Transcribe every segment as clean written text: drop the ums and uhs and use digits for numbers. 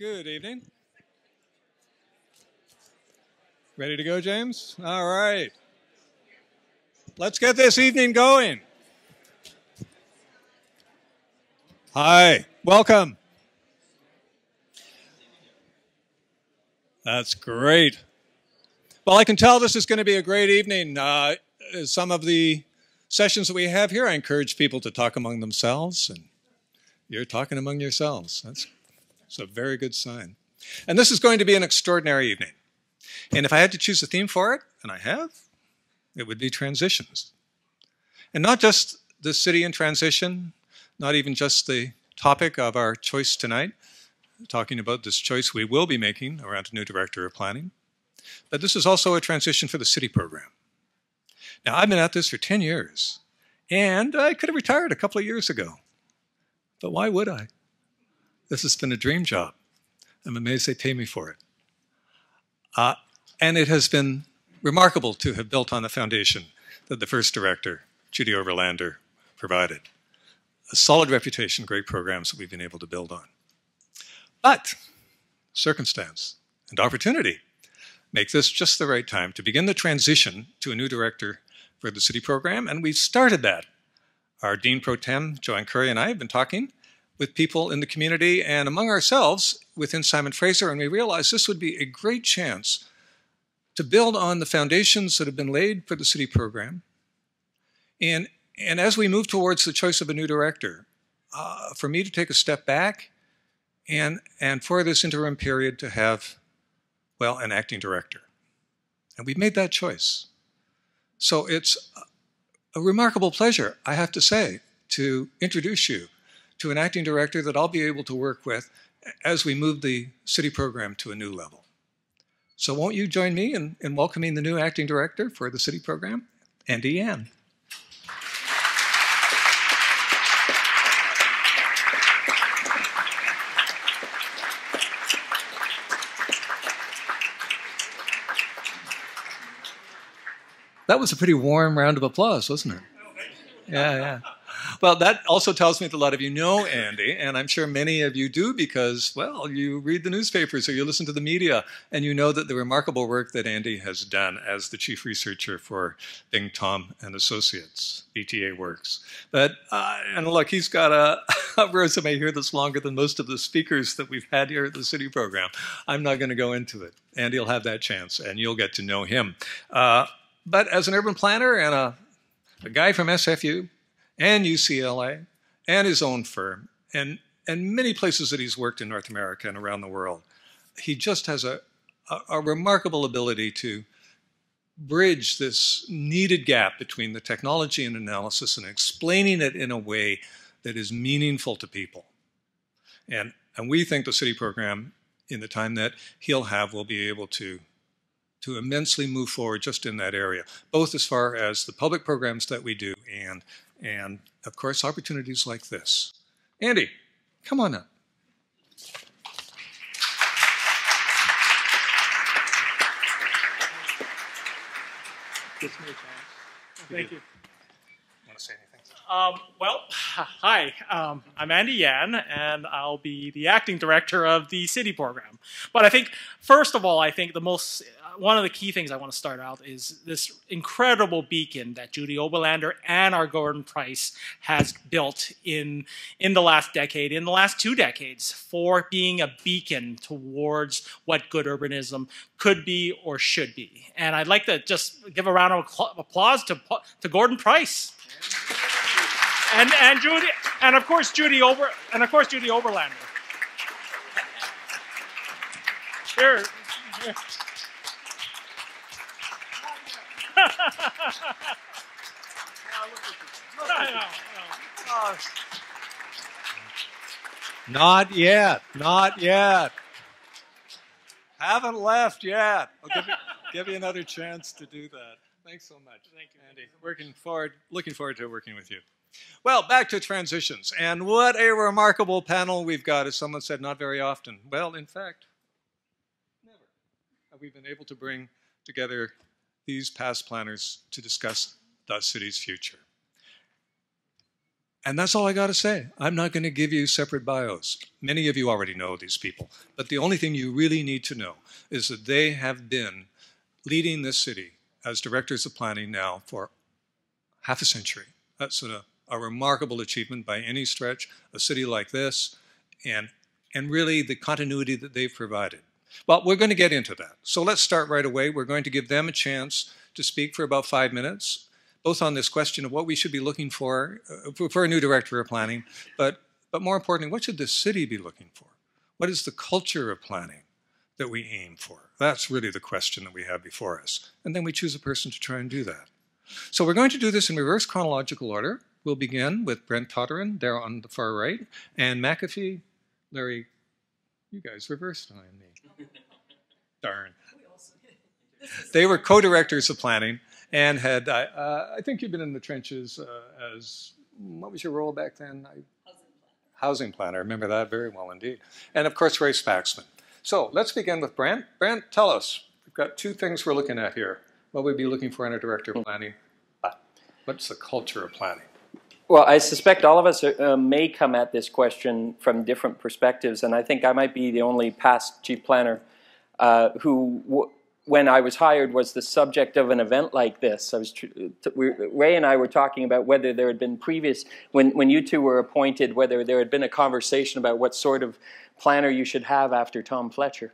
Good evening. Ready to go, James? All right. Let's get this evening going. Hi, welcome. That's great. Well, I can tell this is going to be a great evening. Some of the sessions that we have here, I encourage people to talk among themselves, and you're talking among yourselves. That's a very good sign. And this is going to be an extraordinary evening. And if I had to choose a theme for it, and I have, it would be transitions. And not just the city in transition, not even just the topic of our choice tonight, talking about this choice we will be making around a new director of planning, but this is also a transition for the city program. Now, I've been at this for 10 years, and I could have retired a couple of years ago. But why would I? This has been a dream job. I'm amazed they pay me for it. And it has been remarkable to have built on the foundation that the first director, Judy Oberlander, provided. A solid reputation, great programs that we've been able to build on. But circumstance and opportunity make this just the right time to begin the transition to a new director for the city program, and we've started that. Our Dean Pro Tem, Joanne Curry, and I have been talking with people in the community and among ourselves within Simon Fraser, and we realized this would be a great chance to build on the foundations that have been laid for the city program. And as we move towards the choice of a new director, for me to take a step back and for this interim period to have, well, an acting director. And we've made that choice. So it's a remarkable pleasure, I have to say, to introduce you to an acting director that I'll be able to work with as we move the city program to a new level. So won't you join me in welcoming the new acting director for the city program, Andy Yan. That was a pretty warm round of applause, wasn't it? Yeah, yeah. Well, that also tells me that a lot of you know Andy, and I'm sure many of you do because, well, you read the newspapers or you listen to the media, and you know that the remarkable work that Andy has done as the chief researcher for Bing Thom and Associates, BTA Works. But, and look, he's got a resume here that's longer than most of the speakers that we've had here at the city program. I'm not going to go into it. Andy will have that chance, and you'll get to know him. But as an urban planner and a guy from SFU and UCLA and his own firm and many places that he's worked in North America and around the world, he just has a remarkable ability to bridge this needed gap between the technology and analysis and explaining it in a way that is meaningful to people. And we think the city program, in the time that he'll have, will be able to immensely move forward just in that area, both as far as the public programs that we do and of course, opportunities like this. Andy, come on up. Give me a chance. Thank you. Want to say anything? Well, hi. I'm Andy Yan, and I'll be the acting director of the city program. But I think, first of all, I think the most... one of the key things I want to start out is this incredible beacon that Judy Oberlander and our Gordon Price has built in the last decade, in the last 2 decades, for being a beacon towards what good urbanism could be or should be. And I'd like to just give a round of applause to Gordon Price and Judy, and of course Judy Oberlander. Sure. Not yet, not yet. Haven't left yet. I'll give you another chance to do that. Thanks so much. Thank you, Andy. Looking forward to working with you. Well, back to transitions. And what a remarkable panel we've got, as someone said, not very often. Well, in fact, never have we been able to bring together these past planners to discuss the city's future. And that's all I got to say. I'm not going to give you separate bios. Many of you already know these people. But the only thing you really need to know is that they have been leading this city as directors of planning now for half a century. That's a remarkable achievement by any stretch, a city like this, and really the continuity that they've provided. Well, we're going to get into that. So let's start right away. We're going to give them a chance to speak for about 5 minutes, both on this question of what we should be looking for a new director of planning, but more importantly, what should the city be looking for? What is the culture of planning that we aim for? That's really the question that we have before us. And then we choose a person to try and do that. So we're going to do this in reverse chronological order. We'll begin with Brent Toderian there on the far right, Ann McAfee, Larry, you guys reversed on me. Darn. They were co-directors of planning. And had, I think you've been in the trenches as, what was your role back then? Housing planner. I remember that very well indeed. And of course, Ray Spaxman. So let's begin with Brent. Brent, tell us. We've got two things we're looking at here. What we'd be looking for in a director of planning. What's the culture of planning? Well, I suspect all of us may come at this question from different perspectives. And I think I might be the only past chief planner who, when I was hired, was the subject of an event like this. I was Ray and I were talking about whether there had been previous, when you two were appointed, whether there had been a conversation about what sort of planner you should have after Tom Fletcher.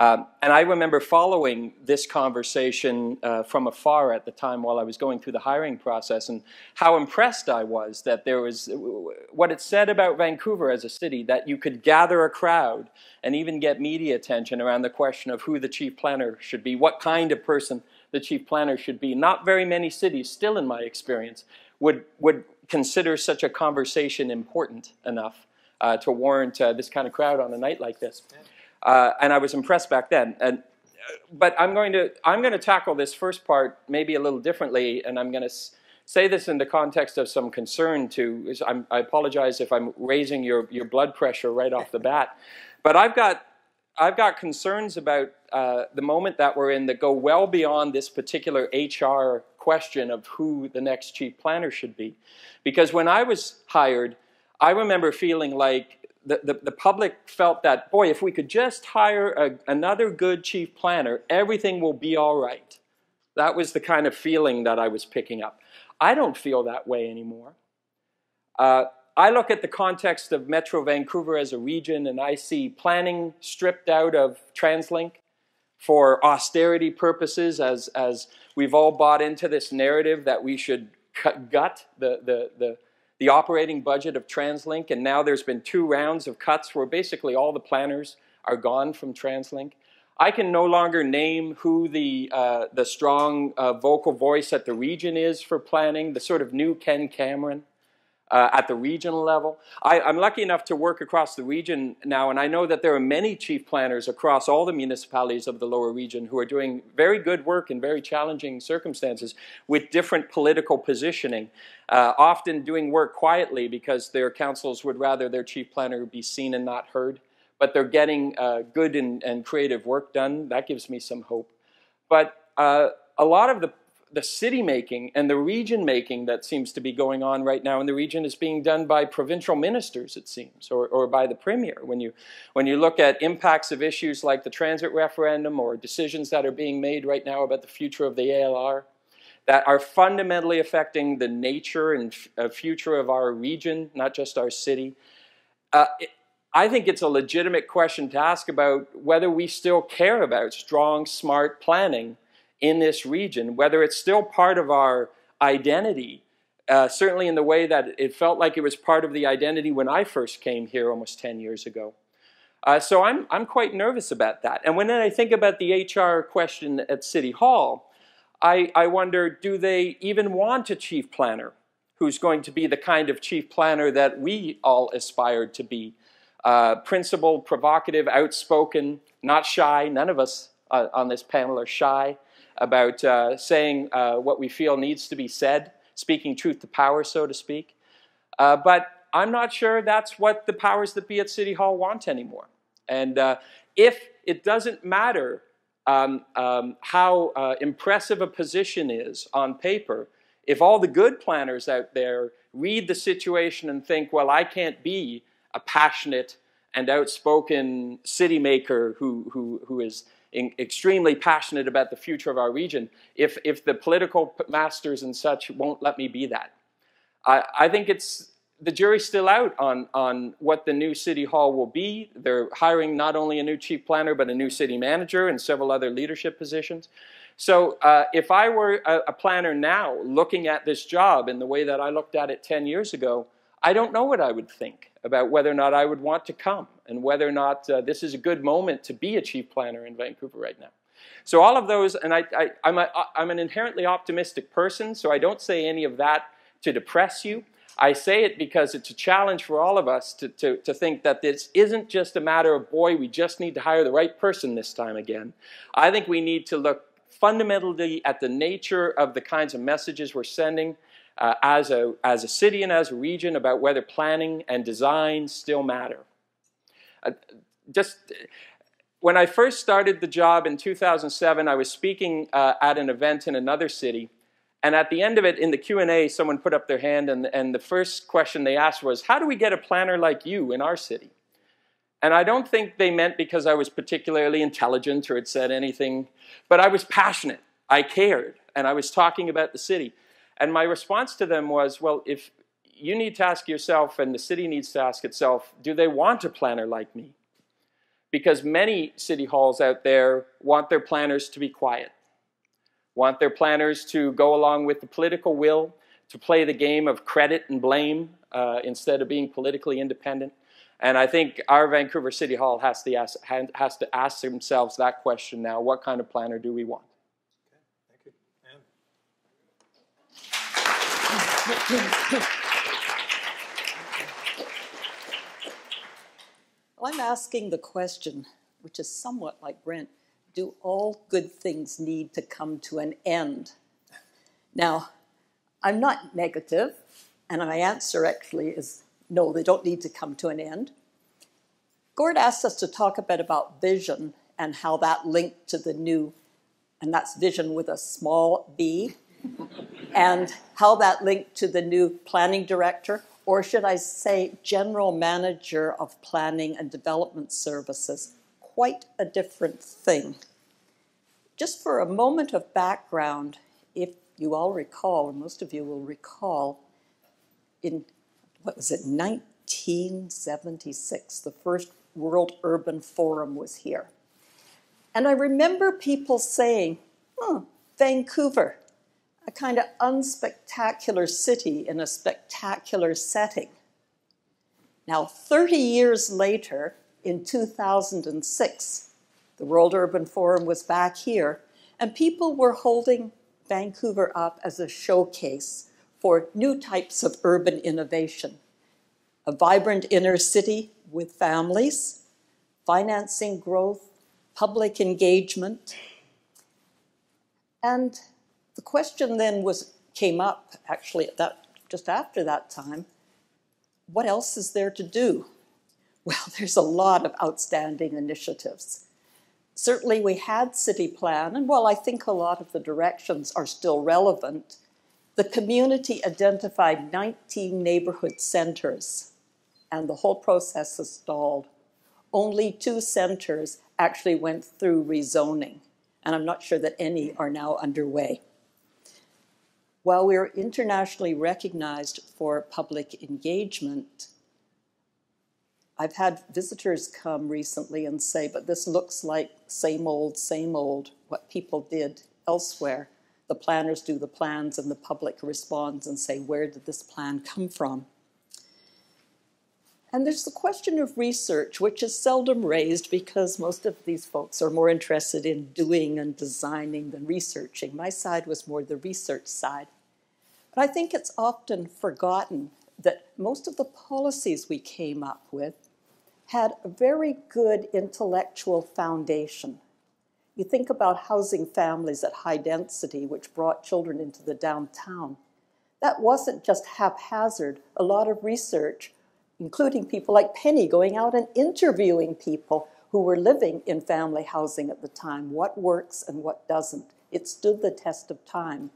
And I remember following this conversation from afar at the time while I was going through the hiring process, and how impressed I was that there was, what it said about Vancouver as a city, that you could gather a crowd and even get media attention around the question of who the chief planner should be, what kind of person the chief planner should be. Not very many cities, still in my experience, would consider such a conversation important enough to warrant this kind of crowd on a night like this. And I was impressed back then. But I'm going to tackle this first part maybe a little differently, and I'm going to say this in the context of some concern too. I apologize if I'm raising your blood pressure right off the bat. But I've got concerns about the moment that we're in that go well beyond this particular HR question of who the next chief planner should be. Because when I was hired, I remember feeling like the public felt that, boy, if we could just hire another good chief planner, everything will be all right. That was the kind of feeling that I was picking up. I don't feel that way anymore. I look at the context of Metro Vancouver as a region, and I see planning stripped out of TransLink for austerity purposes, as we've all bought into this narrative that we should gut the operating budget of TransLink, and now there's been 2 rounds of cuts where basically all the planners are gone from TransLink. I can no longer name who the strong vocal voice at the region is for planning, the sort of new Ken Cameron at the regional level. I'm lucky enough to work across the region now, and I know that there are many chief planners across all the municipalities of the lower region who are doing very good work in very challenging circumstances with different political positioning, often doing work quietly because their councils would rather their chief planner be seen and not heard. But they're getting good and creative work done. That gives me some hope. But a lot of the city making and the region making that seems to be going on right now in the region is being done by provincial ministers, it seems, or by the premier. When you look at impacts of issues like the transit referendum or decisions that are being made right now about the future of the ALR that are fundamentally affecting the nature and future of our region, not just our city, I think it's a legitimate question to ask about whether we still care about strong, smart planning in this region, whether it's still part of our identity, certainly in the way that it felt like it was part of the identity when I first came here almost 10 years ago. So I'm quite nervous about that. And when I think about the HR question at City Hall, I wonder, do they even want a chief planner who's going to be the kind of chief planner that we all aspired to be? Principled, provocative, outspoken, not shy. None of us on this panel are shy about saying what we feel needs to be said, speaking truth to power, so to speak. But I'm not sure that's what the powers that be at City Hall want anymore. And if it doesn't matter how impressive a position is on paper, if all the good planners out there read the situation and think, well, I can't be a passionate and outspoken city maker who is extremely passionate about the future of our region if the political masters and such won't let me be that. I think it's, the jury's still out on what the new city hall will be. They're hiring not only a new chief planner, but a new city manager and several other leadership positions. So if I were a planner now looking at this job in the way that I looked at it 10 years ago, I don't know what I would think about whether or not I would want to come and whether or not this is a good moment to be a chief planner in Vancouver right now. So all of those, and I'm an inherently optimistic person, so I don't say any of that to depress you. I say it because it's a challenge for all of us to think that this isn't just a matter of, boy, we just need to hire the right person this time again. I think we need to look fundamentally at the nature of the kinds of messages we're sending as a city and as a region about whether planning and design still matter. When I first started the job in 2007, I was speaking at an event in another city. And at the end of it, in the Q&A, someone put up their hand, and the first question they asked was, how do we get a planner like you in our city? And I don't think they meant because I was particularly intelligent or had said anything, but I was passionate, I cared, and I was talking about the city. And my response to them was, well, if you need to ask yourself, and the city needs to ask itself, do they want a planner like me? Because many city halls out there want their planners to be quiet, want their planners to go along with the political will, to play the game of credit and blame instead of being politically independent. And I think our Vancouver City Hall has to ask themselves that question now. What kind of planner do we want? Okay, thank you. Ann. Well, I'm asking the question, which is somewhat like Brent. Do all good things need to come to an end? Now, I'm not negative, and my answer actually is no, they don't need to come to an end. Gord asked us to talk a bit about vision and how that linked to the new, and that's vision with a small b, and how that linked to the new planning director, or should I say general manager of planning and development services. Quite a different thing. Just for a moment of background, if you all recall, and most of you will recall, in, what was it, 1976, the first World Urban Forum was here. And I remember people saying, Vancouver, a kind of unspectacular city in a spectacular setting. Now, 30 years later, in 2006, the World Urban Forum was back here, and people were holding Vancouver up as a showcase for new types of urban innovation. A vibrant inner city with families, financing growth, public engagement. And the question then came up, actually, just after that time, what else is there to do? Well, there's a lot of outstanding initiatives. Certainly we had city plan, and while I think a lot of the directions are still relevant, the community identified 19 neighborhood centers, and the whole process has stalled. Only 2 centers actually went through rezoning, and I'm not sure that any are now underway. While we are internationally recognized for public engagement, I've had visitors come recently and say, but this looks like same old, what people did elsewhere. The planners do the plans and the public responds and say, where did this plan come from? And there's the question of research, which is seldom raised because most of these folks are more interested in doing and designing than researching. My side was more the research side. But I think it's often forgotten that most of the policies we came up with had a very good intellectual foundation. You think about housing families at high density, which brought children into the downtown. That wasn't just haphazard. A lot of research, including people like Penny, going out and interviewing people who were living in family housing at the time, what works and what doesn't. It stood the test of time.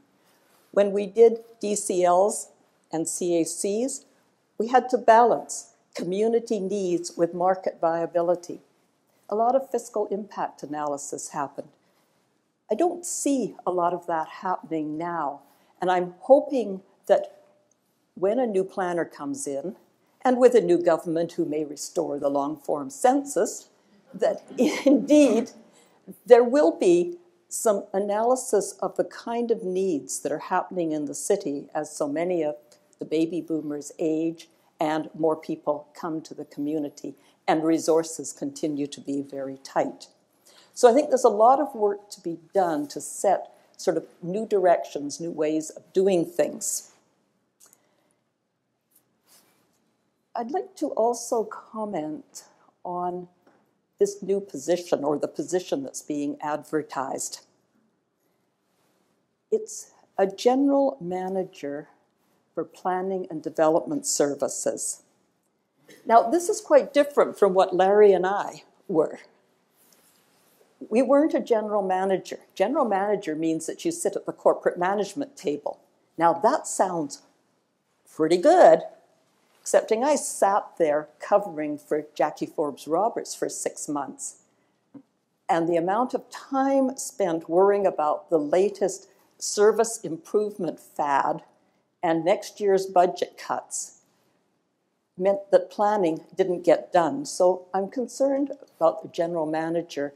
When we did DCLs and CACs, we had to balance community needs with market viability. A lot of fiscal impact analysis happened. I don't see a lot of that happening now, and I'm hoping that when a new planner comes in, and with a new government who may restore the long-form census, that indeed there will be some analysis of the kind of needs that are happening in the city as so many of the baby boomers age and more people come to the community and resources continue to be very tight. So I think there's a lot of work to be done to set sort of new directions, new ways of doing things. I'd like to also comment on this new position or the position that's being advertised. It's a general manager for planning and development services. Now, this is quite different from what Larry and I were. We weren't a general manager. General manager means that you sit at the corporate management table. Now, that sounds pretty good, excepting I sat there covering for Jackie Forbes Roberts for 6 months. And the amount of time spent worrying about the latest service improvement fad and next year's budget cuts meant that planning didn't get done. So I'm concerned about the general manager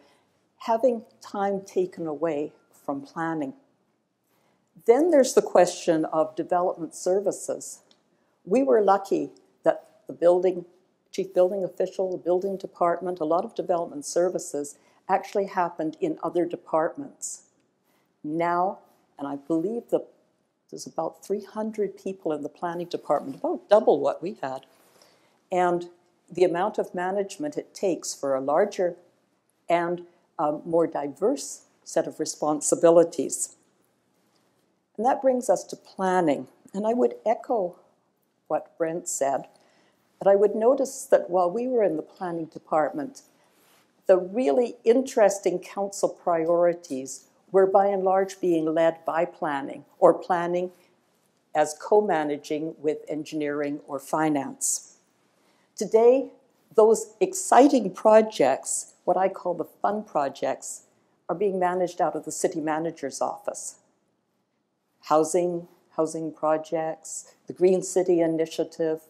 having time taken away from planning. Then there's the question of development services. We were lucky that the building, chief building official, the building department, a lot of development services actually happened in other departments. Now, and I believe that there's about 300 people in the planning department, about double what we had, and the amount of management it takes for a larger and more diverse set of responsibilities. And that brings us to planning. And I would echo what Brent said, but I would notice that while we were in the planning department, the really interesting council priorities were by and large being led by planning, or planning as co-managing with engineering or finance. Today, those exciting projects, what I call the fun projects, are being managed out of the city manager's office. Housing projects, the Green City Initiative,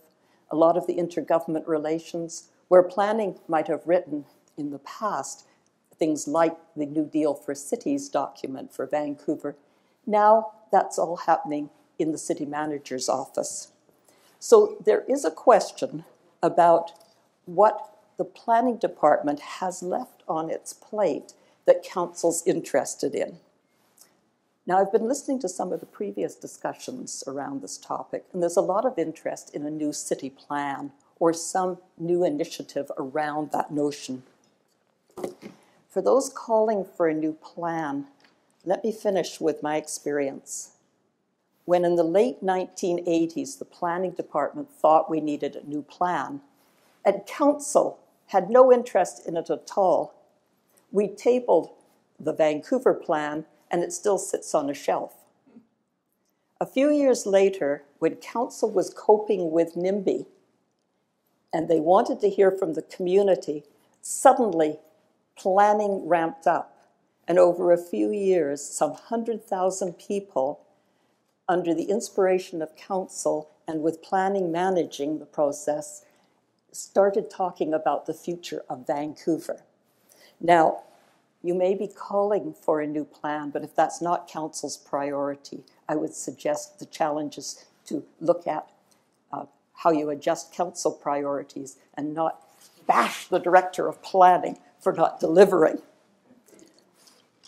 a lot of the intergovernment relations, where planning might have written in the past things like the New Deal for Cities document for Vancouver. Now that's all happening in the city manager's office. So there is a question about what the planning department has left on its plate that council's interested in. Now, I've been listening to some of the previous discussions around this topic, and there's a lot of interest in a new city plan or some new initiative around that notion. For those calling for a new plan, let me finish with my experience. When in the late 1980s, the planning department thought we needed a new plan, and council had no interest in it at all, we tabled the Vancouver plan, and it still sits on a shelf. A few years later, when council was coping with NIMBY and they wanted to hear from the community, suddenly planning ramped up. And over a few years, some 100,000 people, under the inspiration of council and with planning managing the process, started talking about the future of Vancouver. Now, you may be calling for a new plan, but if that's not council's priority, I would suggest the challenge is to look at how you adjust council priorities and not bash the director of planning for not delivering.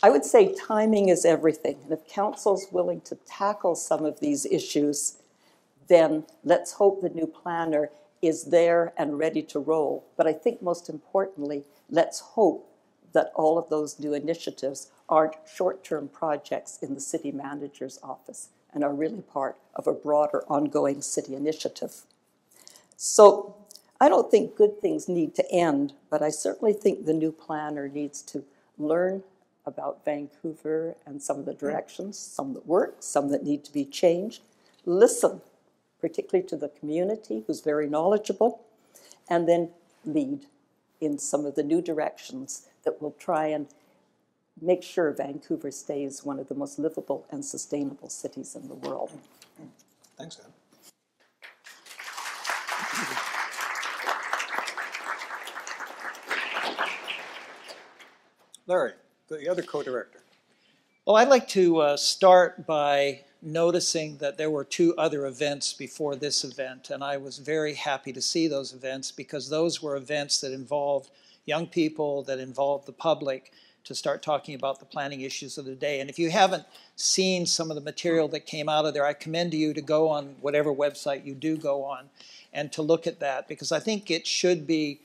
I would say timing is everything, and if council's willing to tackle some of these issues, then let's hope the new planner is there and ready to roll. But I think most importantly, let's hope that all of those new initiatives aren't short-term projects in the city manager's office and are really part of a broader ongoing city initiative. So I don't think good things need to end, but I certainly think the new planner needs to learn about Vancouver and some of the directions, some that work, some that need to be changed. Listen particularly to the community who's very knowledgeable, and then lead in some of the new directions that will try and make sure Vancouver stays one of the most livable and sustainable cities in the world. Thanks, Ann. Larry, the other co-director. Well, I'd like to start by noticing that there were two other events before this event, and I was very happy to see those events because those were events that involved young people, that involved the public, to start talking about the planning issues of the day. And if you haven't seen some of the material that came out of there, I commend you to go on whatever website you do go on and to look at that, because I think it should be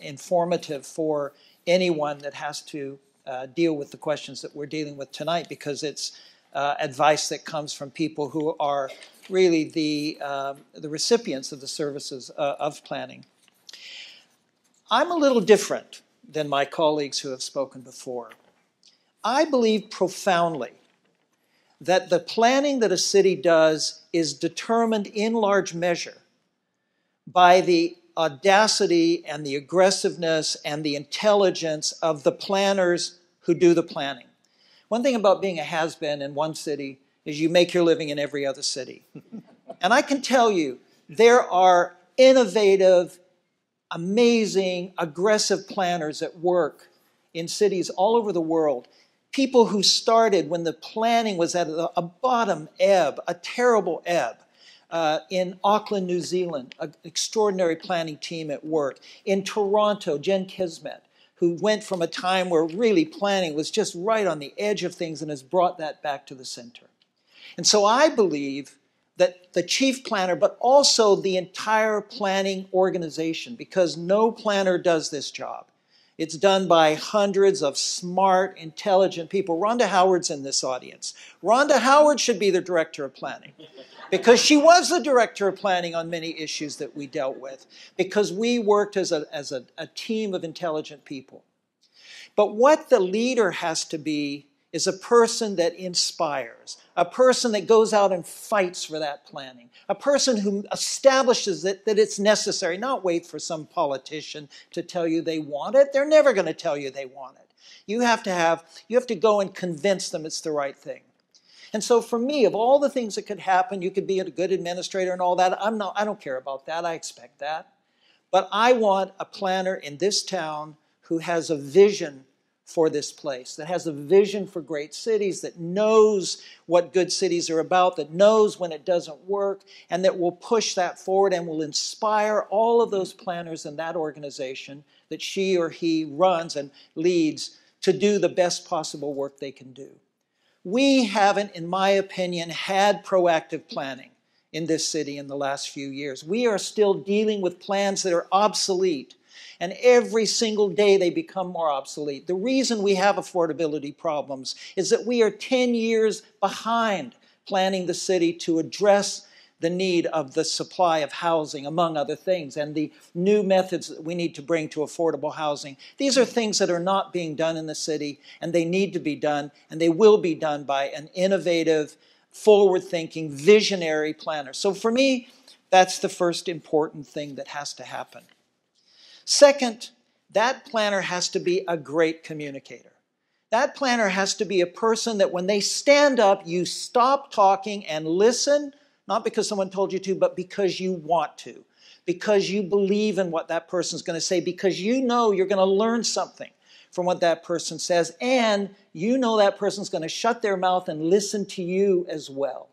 informative for anyone that has to deal with the questions that we're dealing with tonight, because it's advice that comes from people who are really the recipients of the services of planning. I'm a little different than my colleagues who have spoken before. I believe profoundly that the planning that a city does is determined in large measure by the audacity and the aggressiveness and the intelligence of the planners who do the planning. One thing about being a has-been in one city is you make your living in every other city. And I can tell you, there are innovative, amazing, aggressive planners at work in cities all over the world. People who started when the planning was at a bottom ebb, a terrible ebb. In Auckland, New Zealand, an extraordinary planning team at work. In Toronto, Jen Kismet, who went from a time where really planning was just right on the edge of things and has brought that back to the center. And so I believe that the chief planner, but also the entire planning organization, because no planner does this job. It's done by hundreds of smart, intelligent people. Rhonda Howard's in this audience. Rhonda Howard should be the director of planning, because she was the director of planning on many issues that we dealt with, because we worked as a team of intelligent people. But what the leader has to be is a person that inspires, a person that goes out and fights for that planning, a person who establishes that it's necessary, not wait for some politician to tell you they want it. They're never going to tell you they want it. You have to go and convince them it's the right thing. And so for me, of all the things that could happen, you could be a good administrator and all that. I don't care about that. I expect that. But I want a planner in this town who has a vision for this place, that has a vision for great cities, that knows what good cities are about, that knows when it doesn't work, and that will push that forward and will inspire all of those planners in that organization that she or he runs and leads to do the best possible work they can do. We haven't, in my opinion, had proactive planning in this city in the last few years. We are still dealing with plans that are obsolete. And every single day they become more obsolete. The reason we have affordability problems is that we are 10 years behind planning the city to address the need of the supply of housing, among other things, and the new methods that we need to bring to affordable housing. These are things that are not being done in the city, and they need to be done, and they will be done by an innovative, forward-thinking, visionary planner. So for me, that's the first important thing that has to happen. Second, that planner has to be a great communicator. That planner has to be a person that when they stand up, you stop talking and listen, not because someone told you to, but because you want to, because you believe in what that person's going to say, because you know you're going to learn something from what that person says, and you know that person's going to shut their mouth and listen to you as well.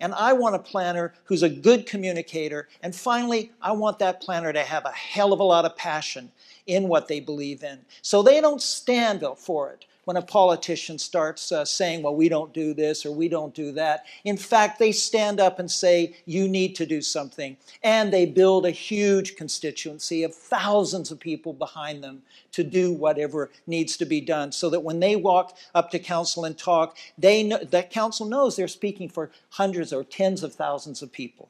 And I want a planner who's a good communicator. And finally, I want that planner to have a hell of a lot of passion in what they believe in. So they don't stand up for it when a politician starts saying, well, we don't do this or we don't do that. In fact, they stand up and say, you need to do something. And they build a huge constituency of thousands of people behind them to do whatever needs to be done, so that when they walk up to council and talk, they know, that council knows they're speaking for hundreds or tens of thousands of people.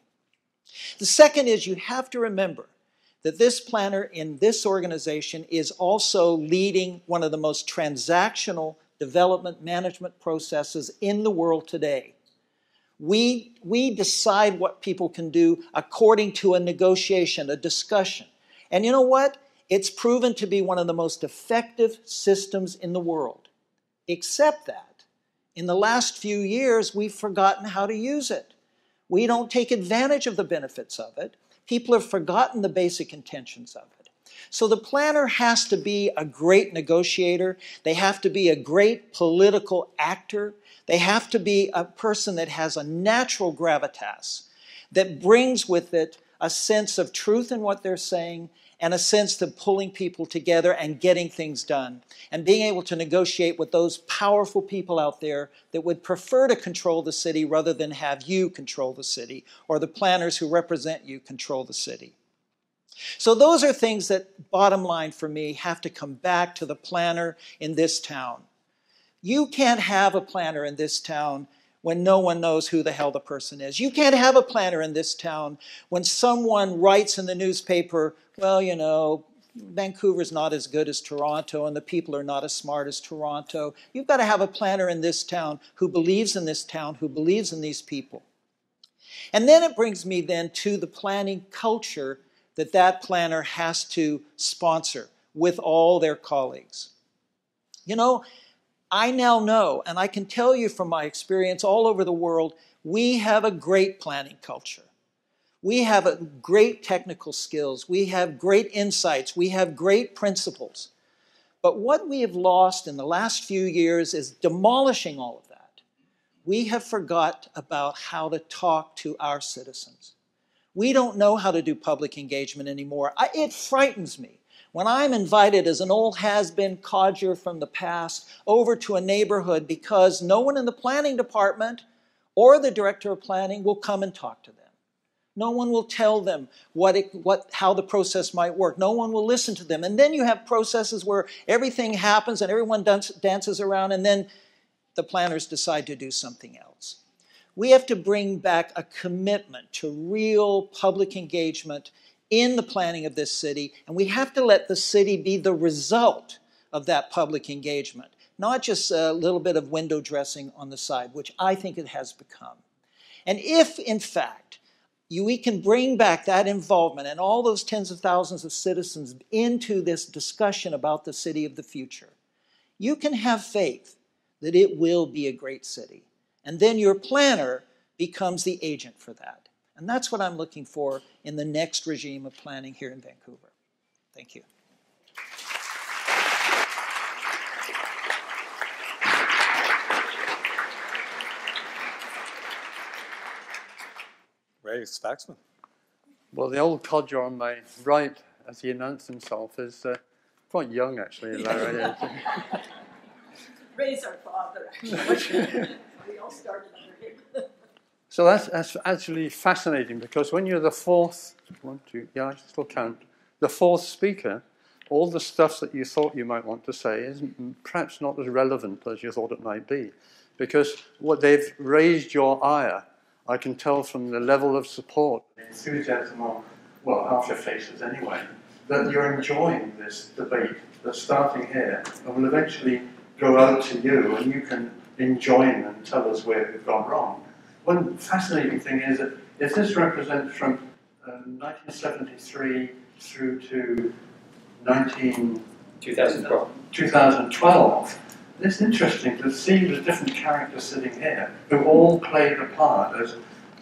The second is you have to remember that this planner in this organization is also leading one of the most transactional development management processes in the world today. We decide what people can do according to a negotiation, a discussion. And you know what? It's proven to be one of the most effective systems in the world. Except that in the last few years, we've forgotten how to use it. We don't take advantage of the benefits of it. People have forgotten the basic intentions of it. So the planner has to be a great negotiator. They have to be a great political actor. They have to be a person that has a natural gravitas that brings with it a sense of truth in what they're saying and a sense of pulling people together and getting things done and being able to negotiate with those powerful people out there that would prefer to control the city rather than have you control the city or the planners who represent you control the city. So those are things that, bottom line for me, have to come back to the planner in this town. You can't have a planner in this town when no one knows who the hell the person is. You can't have a planner in this town when someone writes in the newspaper, well, you know, Vancouver's not as good as Toronto and the people are not as smart as Toronto. You've got to have a planner in this town who believes in this town, who believes in these people. And then it brings me then to the planning culture that that planner has to sponsor with all their colleagues. You know, I now know, and I can tell you from my experience all over the world, we have a great planning culture. We have great technical skills. We have great insights. We have great principles. But what we have lost in the last few years is demolishing all of that. We have forgot about how to talk to our citizens. We don't know how to do public engagement anymore. It frightens me. When I'm invited as an old has-been codger from the past over to a neighborhood because no one in the planning department or the director of planning will come and talk to them. No one will tell them how the process might work. No one will listen to them. And then you have processes where everything happens and everyone dances around and then the planners decide to do something else. We have to bring back a commitment to real public engagement in the planning of this city, and we have to let the city be the result of that public engagement, not just a little bit of window dressing on the side, which I think it has become. And if, in fact, we can bring back that involvement and all those tens of thousands of citizens into this discussion about the city of the future, you can have faith that it will be a great city. And then your planner becomes the agent for that. And that's what I'm looking for in the next regime of planning here in Vancouver. Thank you. Ray Spaxman. Well, the old codger on my right, as he announced himself, is quite young, actually. Larry. Ray's our father, actually. We all started under him. So that's actually fascinating, because when you're the fourth, I still count, the fourth speaker, all the stuff that you thought you might want to say is perhaps not as relevant as you thought it might be, because what they've raised your ire, I can tell from the level of support, enthusiasm on, well, half your faces anyway, that you're enjoying this debate that's starting here and will eventually go out to you and you can enjoy them and tell us where we've gone wrong. One fascinating thing is that if this represents from 1973 through to 2012, it's interesting to see the different characters sitting here who all played a part as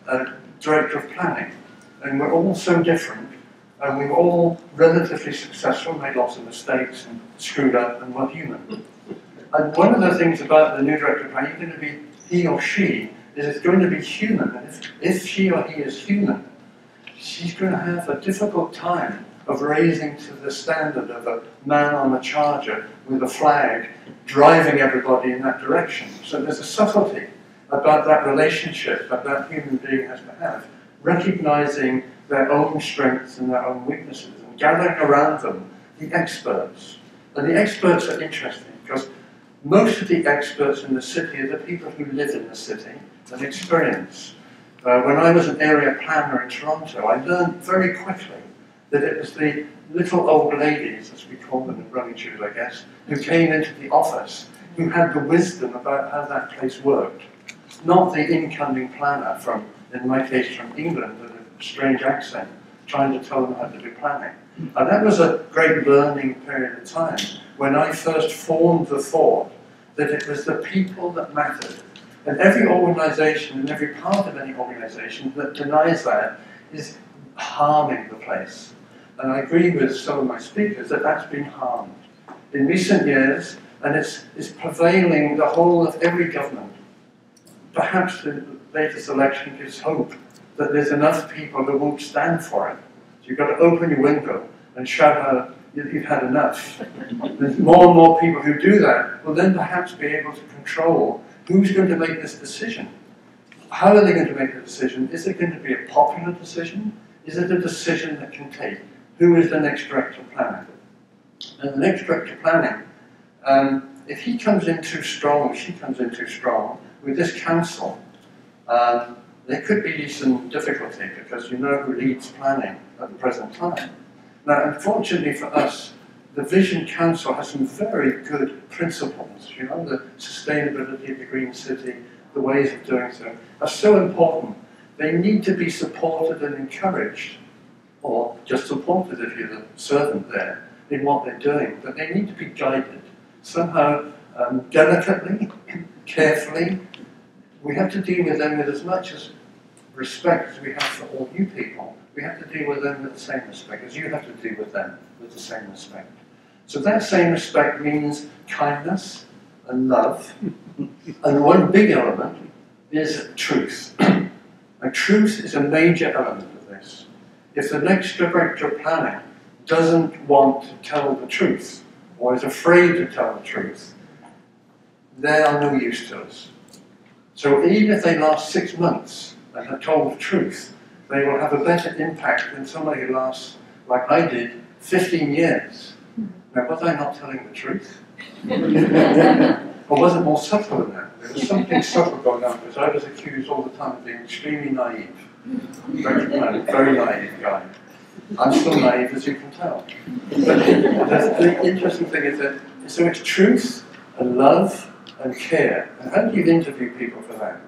a director of planning. And we're all so different, and we were all relatively successful, made lots of mistakes and screwed up and were human. And one of the things about the new director of planning, you're going to be he or she, is it's going to be human, and if she or he is human, she's going to have a difficult time of raising to the standard of a man on a charger with a flag driving everybody in that direction. So there's a subtlety about that relationship that that human being has to have, recognizing their own strengths and their own weaknesses, and gathering around them the experts. And the experts are interesting, because most of the experts in the city are the people who live in the city and experience. When I was an area planner in Toronto, I learned very quickly that it was the little old ladies, as we call them in Brunitude, I guess, who came into the office, who had the wisdom about how that place worked. It's not the incoming planner from, in my case, from England with a strange accent, trying to tell them how to do planning. And that was a great learning period of time when I first formed the thought that it was the people that mattered. And every organization and every part of any organization that denies that is harming the place. And I agree with some of my speakers that that's been harmed in recent years, and it's prevailing the whole of every government. Perhaps the latest election gives hope that there's enough people who won't stand for it. So you've got to open your window and shout out, you've had enough. There's more and more people who do that will then perhaps be able to control who's going to make this decision. How are they going to make the decision? Is it going to be a popular decision? Is it a decision that can take? Who is the next director of planning? And the next director of planning, if he comes in too strong, she comes in too strong, with this council, there could be some difficulty because you know who leads planning at the present time. Now, unfortunately for us, the Vision Council has some very good principles, you know, the sustainability of the green city, the ways of doing so, are so important. They need to be supported and encouraged, or just supported if you're the servant there, in what they're doing, but they need to be guided somehow, delicately, carefully. We have to deal with them with as much as respect as we have for all you people. We have to deal with them with the same respect as you have to deal with them with the same respect. So that same respect means kindness and love. And one big element is truth. And truth is a major element of this. If the next director of planning doesn't want to tell the truth, or is afraid to tell the truth, they are no use to us. So even if they last 6 months and have told the truth, they will have a better impact than somebody who lasts, like I did, 15 years. Now, was I not telling the truth? Or was it more subtle than that? There was something subtle going on, because I was accused all the time of being extremely naive. Very naive guy. I'm still naive, as you can tell. But the interesting thing is that, so it's truth, and love, and care. And how do you interview people for that?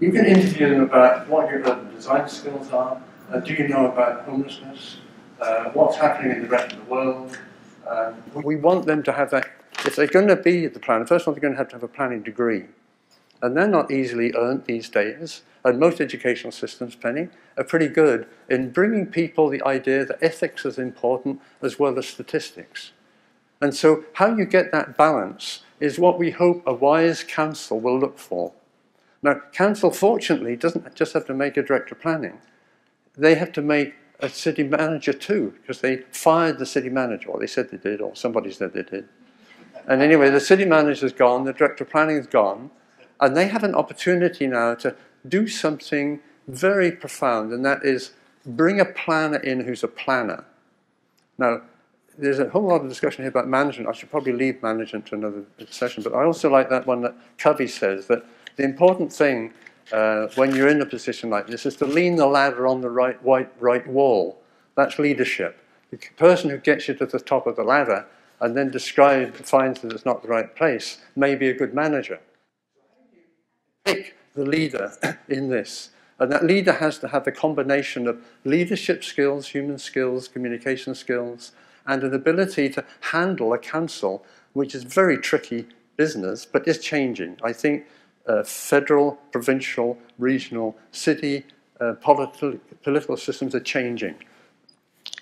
You can interview them about what your urban design skills are, do you know about homelessness, what's happening in the rest of the world. We want them to have that. If they're going to be at the planner, first of all, they're going to have a planning degree. And they're not easily earned these days. And most educational systems, Penny, are pretty good in bringing people the idea that ethics is important as well as statistics. And so how you get that balance is what we hope a wise council will look for. Now, council, fortunately, doesn't just have to make a director of planning. They have to make a city manager too, because they fired the city manager, or they said they did, or somebody said they did. And anyway, the city manager's gone, the director of planning is gone, and they have an opportunity now to do something very profound, and that is bring a planner in who's a planner. Now, there's a whole lot of discussion here about management. I should probably leave management to another session, but I also like that one that Covey says, that the important thing when you're in a position like this is to lean the ladder on the right wall. That's leadership. The person who gets you to the top of the ladder and then finds that it's not the right place may be a good manager. Pick the leader in this. And that leader has to have a combination of leadership skills, human skills, communication skills, and an ability to handle a council, which is very tricky business, but is changing. I think federal, provincial, regional, city, political systems are changing.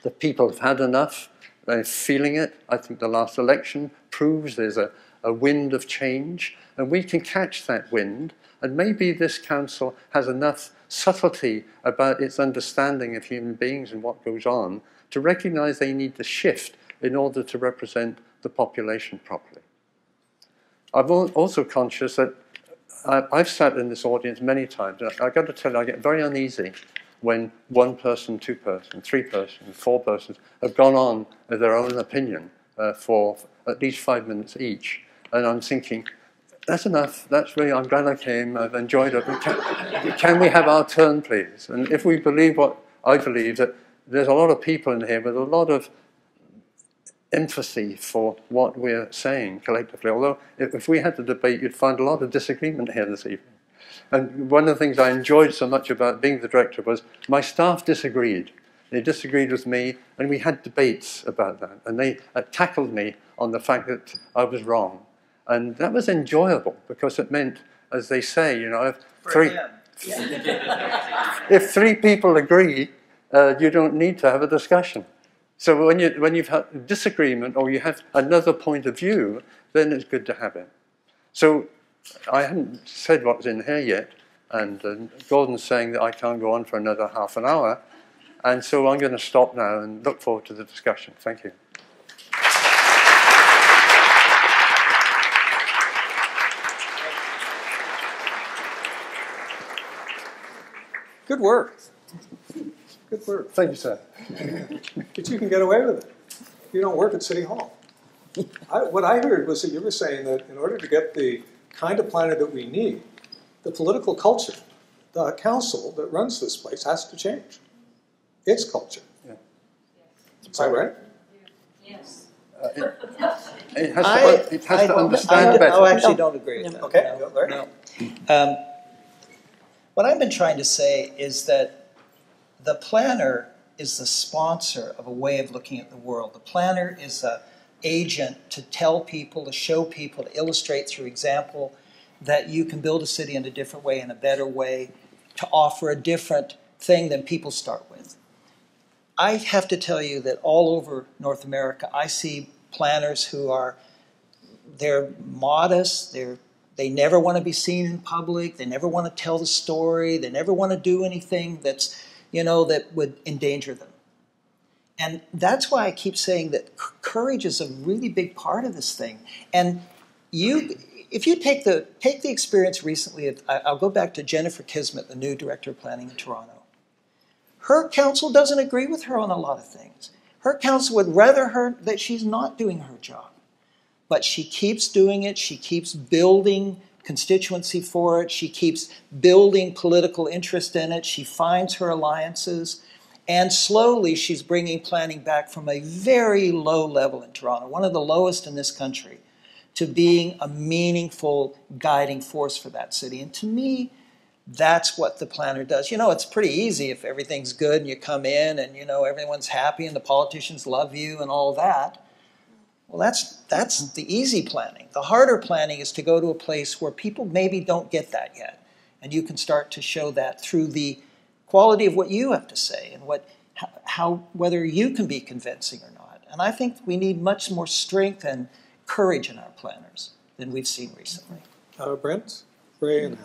The people have had enough. They're feeling it. I think the last election proves there's a wind of change, and we can catch that wind. And maybe this council has enough subtlety about its understanding of human beings and what goes on to recognize they need to shift in order to represent the population properly. I'm also conscious that I've sat in this audience many times, and I've got to tell you, I get very uneasy when one person, two person, three person, four persons have gone on with their own opinion for at least 5 minutes each. And I'm thinking, that's enough, that's really, I'm glad I came, I've enjoyed it, but can we have our turn, please? And if we believe what I believe, that there's a lot of people in here with a lot of empathy for what we're saying collectively, although if we had the debate, you'd find a lot of disagreement here this evening. And one of the things I enjoyed so much about being the director was my staff disagreed. They disagreed with me, and we had debates about that. And they tackled me on the fact that I was wrong. And that was enjoyable, because it meant, as they say, you know, if three people agree, you don't need to have a discussion. So when, you've had disagreement or you have another point of view, then it's good to have it. So I haven't said what's in here yet, and Gordon's saying that I can't go on for another half an hour, and so I'm going to stop now and look forward to the discussion. Thank you. Good work. Good work. Thank you, sir. But you can get away with it. You don't work at City Hall. What I heard was that you were saying that in order to get the kind of planner that we need, the political culture, the council that runs this place has to change. Its culture. Yeah. Is that right? Yes. It has to understand better. I actually don't agree with that. Okay. No. What I've been trying to say is that the planner is the sponsor of a way of looking at the world. The planner is an agent to tell people, to show people, to illustrate through example that you can build a city in a different way, in a better way, to offer a different thing than people start with. I have to tell you that all over North America, I see planners who are, they're modest, they never want to be seen in public, they never want to tell the story, they never want to do anything that's, you know, that would endanger them. And that's why I keep saying that courage is a really big part of this thing. And you, if you take the, experience recently, I'll go back to Jennifer Kismet, the new director of planning in Toronto. Her council doesn't agree with her on a lot of things. Her council would rather her that she's not doing her job. But she keeps doing it. She keeps building constituency for it. She keeps building political interest in it. She finds her alliances. And slowly, she's bringing planning back from a very low level in Toronto, one of the lowest in this country, to being a meaningful guiding force for that city. And to me, that's what the planner does. You know, it's pretty easy if everything's good and you come in and, you know, everyone's happy and the politicians love you and all that. Well, that's the easy planning. The harder planning is to go to a place where people maybe don't get that yet. And you can start to show that through the quality of what you have to say and what, whether you can be convincing or not. And I think we need much more strength and courage in our planners than we've seen recently. Brent? Ray?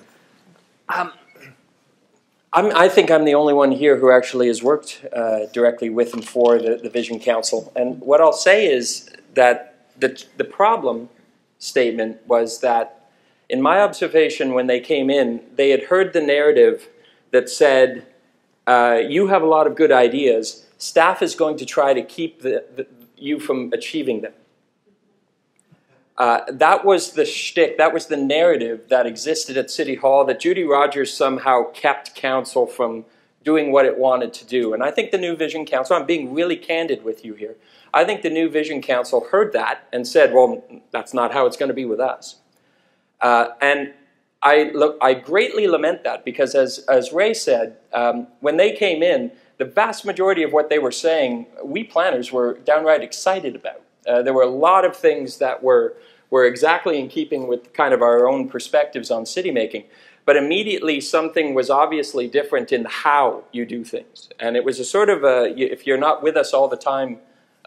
I think I'm the only one here who actually has worked directly with and for the Vision Council. And what I'll say is that the problem statement was that, in my observation, when they came in, they had heard the narrative that said, you have a lot of good ideas. Staff is going to try to keep you from achieving them. That was the shtick, that was the narrative that existed at City Hall, that Judy Rogers somehow kept council from doing what it wanted to do. And I think the new Vision Council, I'm being really candid with you here, I think the new Vision Council heard that and said, well, that's not how it's going to be with us. And I greatly lament that, because as Ray said, when they came in, the vast majority of what they were saying, we planners were downright excited about. There were a lot of things that were exactly in keeping with kind of our own perspectives on city making. But immediately something was obviously different in how you do things. And it was a sort of a, if you're not with us all the time,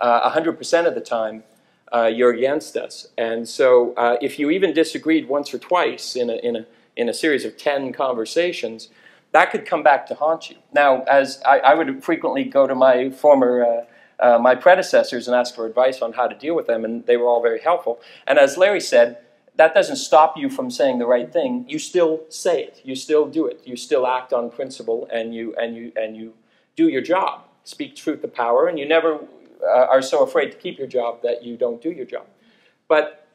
100% of the time, you're against us. And so if you even disagreed once or twice in a series of 10 conversations, that could come back to haunt you. Now, as I would frequently go to my former my predecessors and asked for advice on how to deal with them, and they were all very helpful. And as Larry said, that doesn't stop you from saying the right thing. You still say it. You still do it. You still act on principle, and you do your job. Speak truth to power, and you never are so afraid to keep your job that you don't do your job. But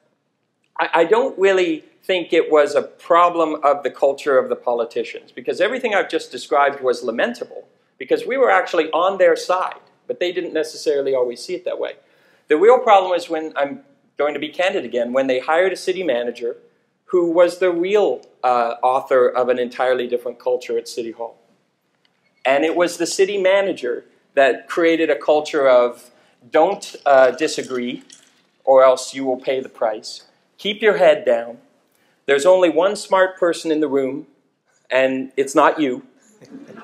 I don't really think it was a problem of the culture of the politicians, because everything I've just described was lamentable, because we were actually on their side. But they didn't necessarily always see it that way. The real problem is when, I'm going to be candid again, when they hired a city manager who was the real author of an entirely different culture at City Hall. And it was the city manager that created a culture of don't disagree or else you will pay the price. Keep your head down. There's only one smart person in the room, and it's not you.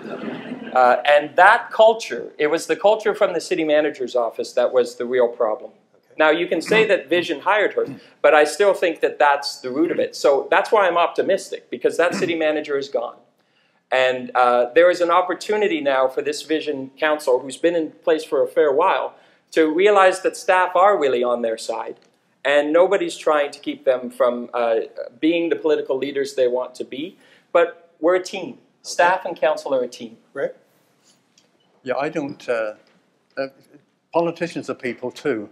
And that culture, it was the culture from the city manager's office that was the real problem. Okay. Now, you can say that Vision hired her, but I still think that that's the root of it. So that's why I'm optimistic, because that city manager is gone. And there is an opportunity now for this Vision Council, who's been in place for a fair while, to realize that staff are really on their side, and nobody's trying to keep them from being the political leaders they want to be. But we're a team. Okay. Staff and council are a team. Right? Yeah, I don't... politicians are people too,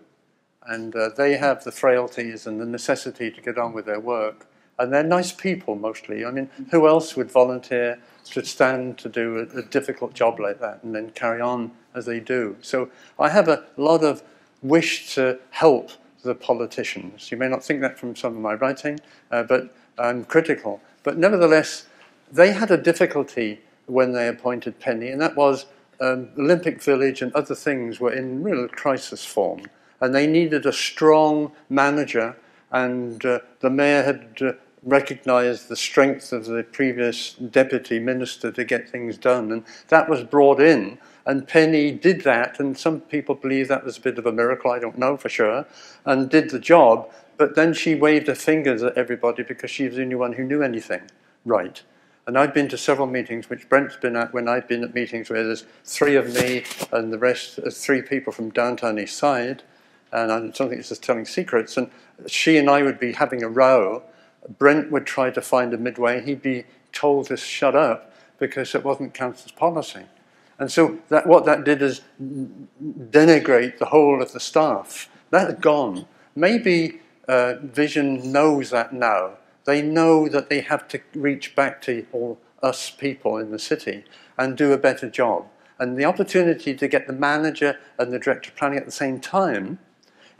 and they have the frailties and the necessity to get on with their work. And they're nice people, mostly. I mean, who else would volunteer to stand to do a difficult job like that and then carry on as they do? So I have a lot of wish to help the politicians. You may not think that from some of my writing, but I'm critical. But nevertheless, they had a difficulty when they appointed Penny, and that was Olympic Village and other things were in real crisis form. And they needed a strong manager, and the mayor had recognised the strength of the previous deputy minister to get things done, and that was brought in, and Penny did that, and some people believe that was a bit of a miracle, I don't know for sure, and did the job, but then she waved her fingers at everybody because she was the only one who knew anything right. And I've been to several meetings, which Brent's been at, when I've been at meetings where there's three of me and the rest, three people from downtown east side, and I don't think it's just telling secrets, and she and I would be having a row. Brent would try to find a midway. He'd be told to shut up because it wasn't council's policy. And so that, what that did is denigrate the whole of the staff. That's gone. Maybe Vision knows that now. They know that they have to reach back to all us people in the city and do a better job. And the opportunity to get the manager and the director of planning at the same time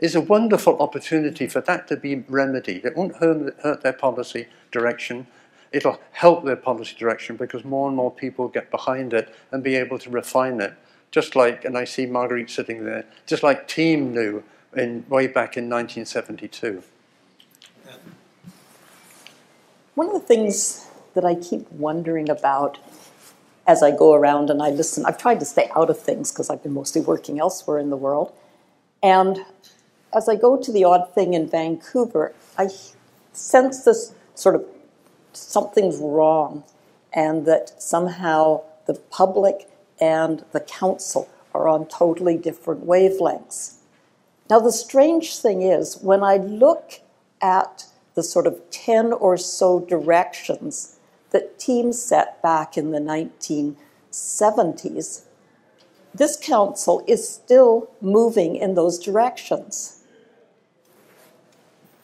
is a wonderful opportunity for that to be remedied. It won't hurt their policy direction. It'll help their policy direction because more and more people get behind it and be able to refine it. Just like, and I see Marguerite sitting there, just like Team knew in, way back in 1972. One of the things that I keep wondering about as I go around and I listen, I've tried to stay out of things because I've been mostly working elsewhere in the world, and as I go to the odd thing in Vancouver, I sense this sort of something's wrong, and that somehow the public and the council are on totally different wavelengths. Now, the strange thing is, when I look at the sort of 10 or so directions that Team set back in the 1970s, this council is still moving in those directions.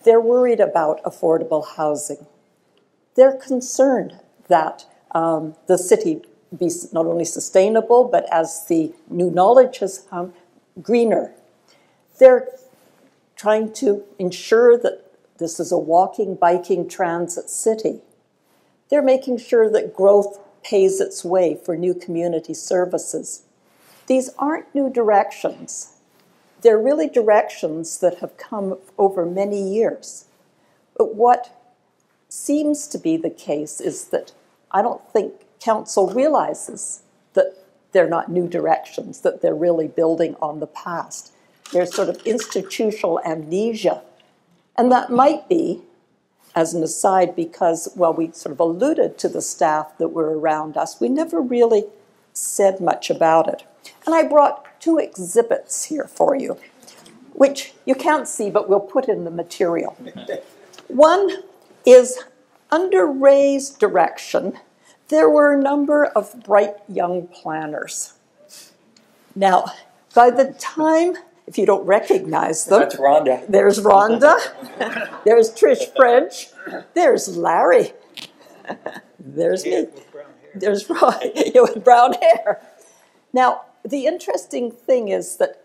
They're worried about affordable housing. They're concerned that the city be not only sustainable, but as the new knowledge has come, greener. They're trying to ensure that this is a walking, biking, transit city. They're making sure that growth pays its way for new community services. These aren't new directions. They're really directions that have come over many years. But what seems to be the case is that I don't think council realizes that they're not new directions, that they're really building on the past. There's sort of institutional amnesia. And that might be, as an aside, because, well, we sort of alluded to the staff that were around us. We never really said much about it. And I brought two exhibits here for you, which you can't see, but we'll put in the material. One is under Ray's direction, there were a number of bright young planners. Now, by the time, if you don't recognize them, that's Rhonda. There's Rhonda, there's Trish French, there's Larry, there's me, there's Roy with brown hair. Now, the interesting thing is that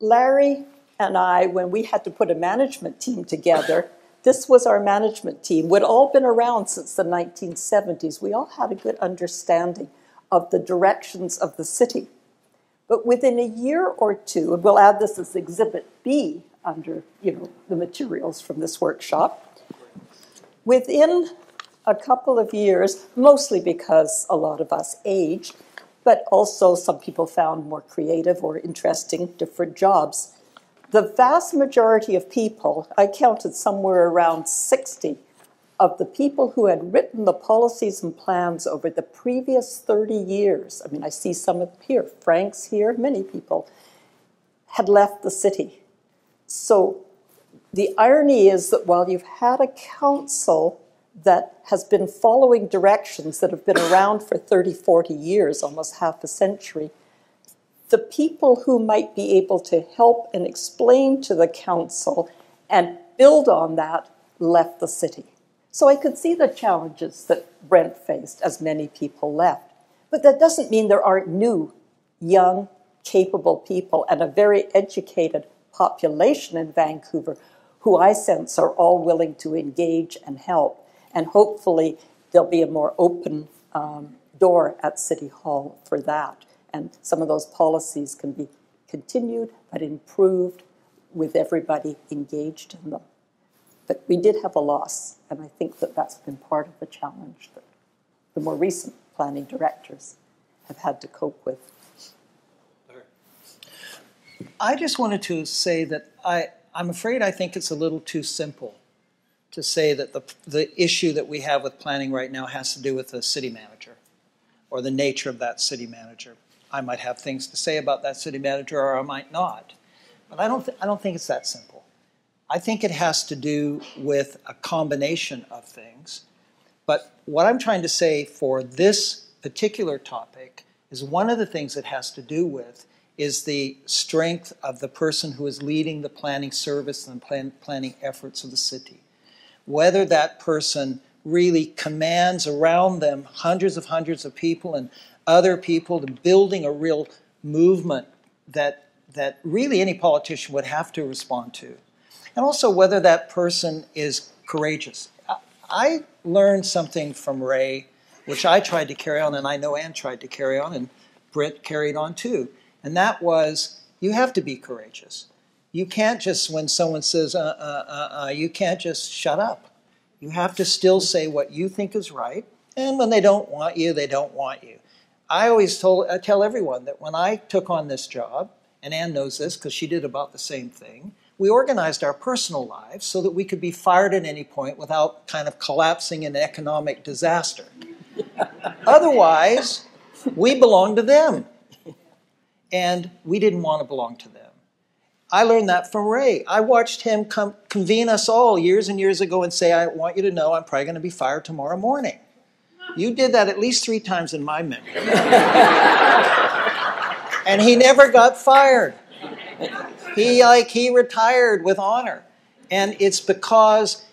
Larry and I, when we had to put a management team together, This was our management team. We'd all been around since the 1970s. We all had a good understanding of the directions of the city. But within a year or two, and we'll add this as Exhibit B under, you know, the materials from this workshop, within a couple of years, mostly because a lot of us aged, but also some people found more creative or interesting different jobs. The vast majority of people, I counted somewhere around 60 of the people who had written the policies and plans over the previous 30 years, I mean, I see some of them here, Frank's here, many people, had left the city. So the irony is that while you've had a council that has been following directions that have been around for 30, 40 years, almost half a century, the people who might be able to help and explain to the council and build on that left the city. So I could see the challenges that Brent faced as many people left. But that doesn't mean there aren't new, young, capable people and a very educated population in Vancouver who I sense are all willing to engage and help. And hopefully there'll be a more open door at City Hall for that. And some of those policies can be continued but improved with everybody engaged in them. But we did have a loss, and I think that that's been part of the challenge that the more recent planning directors have had to cope with. I just wanted to say that I'm afraid I think it's a little too simple to say that the issue that we have with planning right now has to do with the city manager or the nature of that city manager. I might have things to say about that city manager, or I might not. But I don't think it's that simple. I think it has to do with a combination of things. But what I'm trying to say for this particular topic is one of the things it has to do with is the strength of the person who is leading the planning service and planning efforts of the city. Whether that person really commands around them hundreds of people and other people to building a real movement that really any politician would have to respond to. And also whether that person is courageous. I learned something from Ray, which I tried to carry on, and I know Ann tried to carry on, and Brent carried on too. And that was, you have to be courageous. You can't just, when someone says, you can't just shut up. You have to still say what you think is right. And when they don't want you, they don't want you. I tell everyone that when I took on this job, and Ann knows this because she did about the same thing, we organized our personal lives so that we could be fired at any point without kind of collapsing in an economic disaster. Otherwise, we belonged to them. And we didn't want to belong to them. I learned that from Ray. I watched him convene us all years and years ago and say, I want you to know I'm probably going to be fired tomorrow morning. You did that at least 3 times in my memory. And he never got fired. He retired with honor. And it's because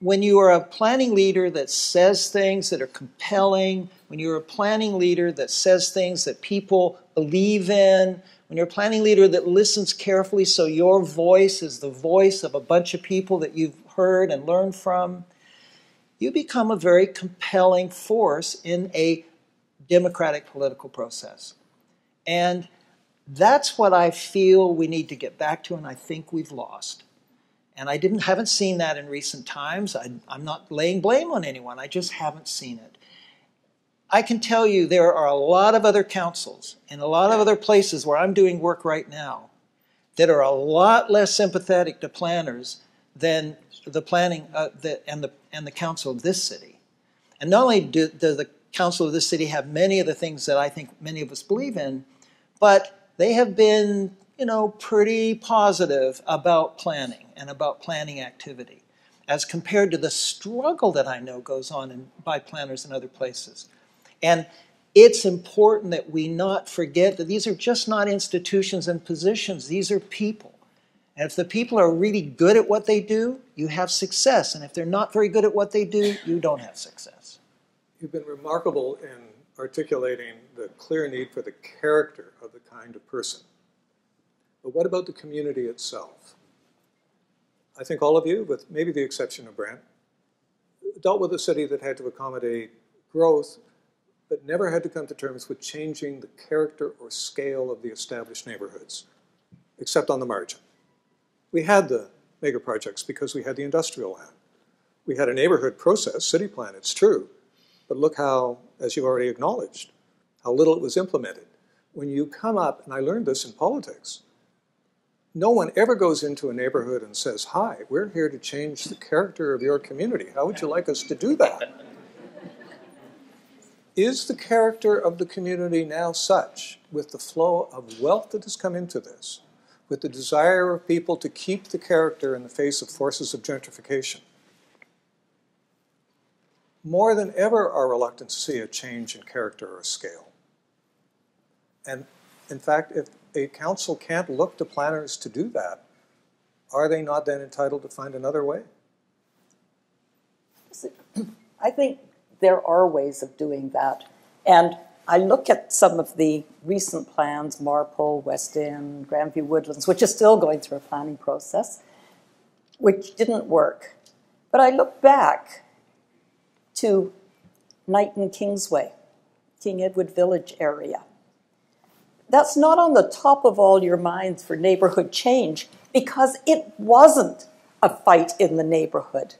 when you are a planning leader that says things that are compelling, when you're a planning leader that says things that people believe in, when you're a planning leader that listens carefully so your voice is the voice of a bunch of people that you've heard and learned from, you become a very compelling force in a democratic political process. And that's what I feel we need to get back to, and I think we've lost. And I haven't seen that in recent times. I'm not laying blame on anyone. I just haven't seen it. I can tell you there are a lot of other councils and a lot of other places where I'm doing work right now that are a lot less sympathetic to planners than the planning and the council of this city. And not only does the council of this city have many of the things that I think many of us believe in, but they have been, you know, pretty positive about planning and about planning activity, as compared to the struggle that I know goes on by planners in other places. And it's important that we not forget that these are just not institutions and positions. These are people. And if the people are really good at what they do, you have success. And if they're not very good at what they do, you don't have success. You've been remarkable in articulating the clear need for the character of the kind of person. But what about the community itself? I think all of you, with maybe the exception of Brent, dealt with a city that had to accommodate growth, but never had to come to terms with changing the character or scale of the established neighborhoods, except on the margin. We had the mega projects because we had the industrial land. We had a neighborhood process, city plan, it's true, but look how, as you've already acknowledged, how little it was implemented. When you come up, and I learned this in politics, no one ever goes into a neighborhood and says, hi, we're here to change the character of your community. How would you like us to do that? Is the character of the community now such, with the flow of wealth that has come into this, with the desire of people to keep the character in the face of forces of gentrification? More than ever are reluctant to see a change in character or scale. And in fact, if a council can't look to planners to do that, are they not then entitled to find another way? I think there are ways of doing that. And I look at some of the recent plans, Marpole, West End, Grandview Woodlands, which is still going through a planning process, which didn't work. But I look back to Knight and Kingsway, King Edward Village area. That's not on the top of all your minds for neighborhood change because it wasn't a fight in the neighborhood.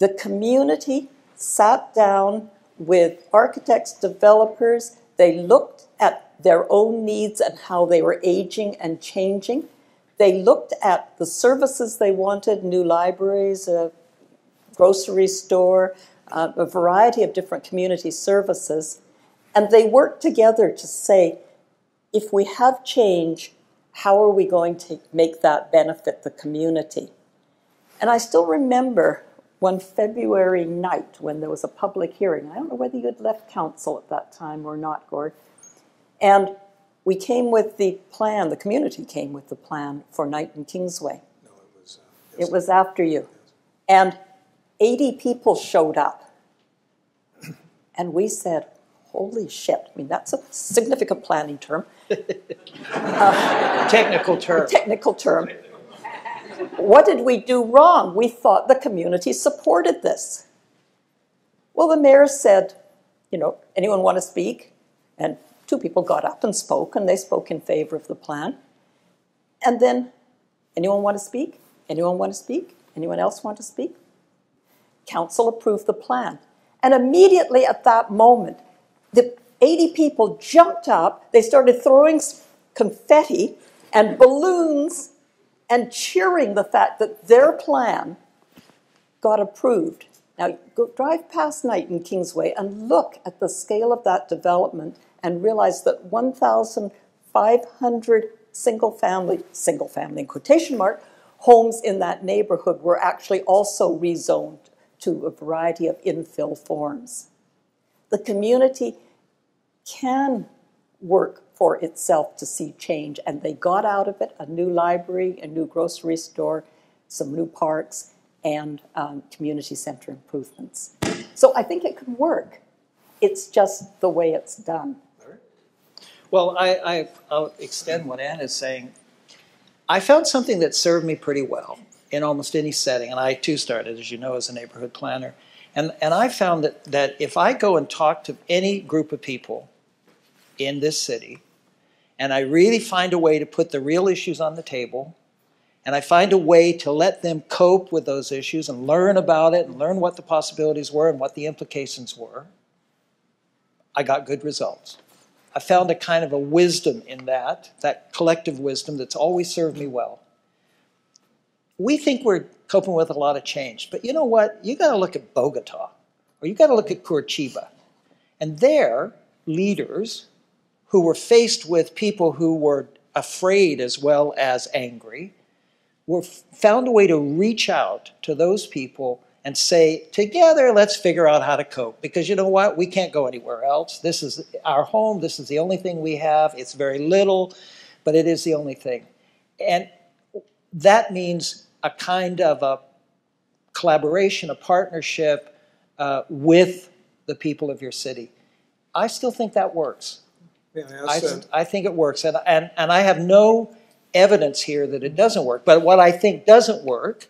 The community sat down with architects, developers. They looked at their own needs and how they were aging and changing. They looked at the services they wanted, new libraries, a grocery store, a variety of different community services. And they worked together to say, if we have change, how are we going to make that benefit the community? And I still remember one February night when there was a public hearing. I don't know whether you had left council at that time or not, Gord. And we came with the plan, the community came with the plan for Knight and Kingsway. No, it was after you. Yes. And 80 people showed up. And we said, holy shit, I mean, that's a significant planning term. Technical term. Technical term. What did we do wrong? We thought the community supported this. Well, the mayor said, you know, anyone want to speak? And two people got up and spoke, and they spoke in favor of the plan. And then, anyone want to speak? Anyone want to speak? Anyone else want to speak? Council approved the plan. And immediately at that moment, the 80 people jumped up, they started throwing confetti and balloons and cheering the fact that their plan got approved. Now, go drive past Knight and Kingsway and look at the scale of that development and realize that 1,500 single family in quotation mark, homes in that neighborhood were actually also rezoned to a variety of infill forms. The community can work for itself to see change, and they got out of it a new library, a new grocery store, some new parks, and community center improvements. So I think it can work. It's just the way it's done. Well, I'll extend what Ann is saying. I found something that served me pretty well in almost any setting, and I too started, as you know, as a neighborhood planner. And I found that if I go and talk to any group of people in this city, and I really find a way to put the real issues on the table, and I find a way to let them cope with those issues and learn about it and learn what the possibilities were and what the implications were, I got good results. I found a kind of a wisdom in that collective wisdom that's always served me well. We think we're coping with a lot of change, but you know what? You got to look at Bogota, or you got to look at Curitiba, and their leaders who were faced with people who were afraid as well as angry, found a way to reach out to those people and say, together, let's figure out how to cope, because you know what? We can't go anywhere else. This is our home. This is the only thing we have. It's very little, but it is the only thing. And that means a kind of a collaboration, a partnership with the people of your city. I still think that works. Yeah, I think it works, and I have no evidence here that it doesn't work. But what I think doesn't work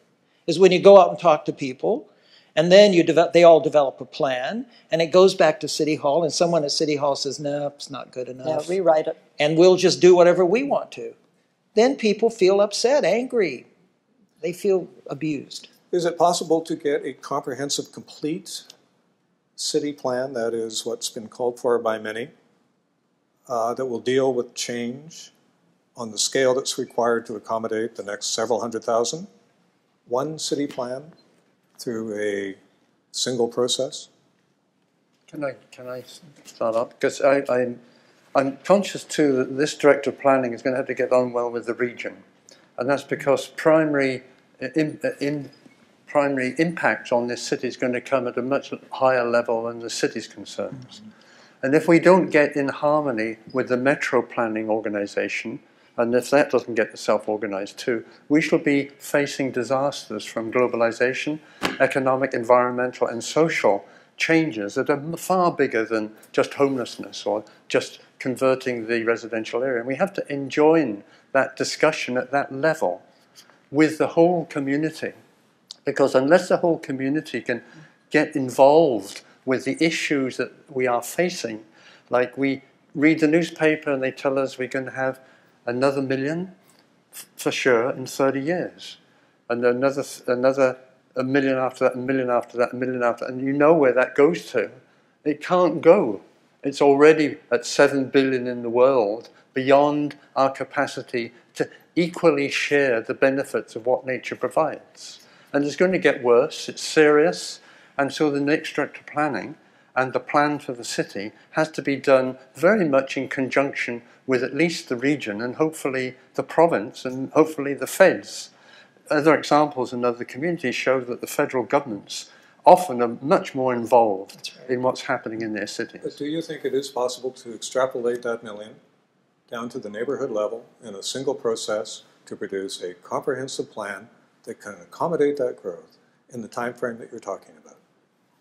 is when you go out and talk to people, and then you develop, they all develop a plan, and it goes back to City Hall, and someone at City Hall says, no, it's not good enough. Yeah, rewrite it. And we'll just do whatever we want to. Then people feel upset, angry. They feel abused. Is it possible to get a comprehensive, complete city plan, that is what's been called for by many, that will deal with change on the scale that's required to accommodate the next several hundred thousand? One city plan through a single process? Can I start up? Because I'm conscious too that this director of planning is going to have to get on well with the region. And that's because primary impact on this city is going to come at a much higher level than the city's concerns. Mm-hmm. And if we don't get in harmony with the metro planning organisation, and if that doesn't get self-organised too, we shall be facing disasters from globalisation, economic, environmental and social changes that are far bigger than just homelessness or just converting the residential area. And we have to enjoin that discussion at that level with the whole community, because unless the whole community can get involved with the issues that we are facing, like we read the newspaper and they tell us we're going to have another million for sure in 30 years, and another million after that, a million after that, a million after that, and you know where that goes to. It can't go. It's already at 7 billion in the world, beyond our capacity to equally share the benefits of what nature provides. And it's going to get worse, it's serious, and so the next director planning and the plan for the city has to be done very much in conjunction with at least the region and hopefully the province and hopefully the feds. Other examples in other communities show that the federal governments often are much more involved in what's happening in their cities. But do you think it is possible to extrapolate that million down to the neighborhood level in a single process to produce a comprehensive plan that can accommodate that growth in the time frame that you're talking about?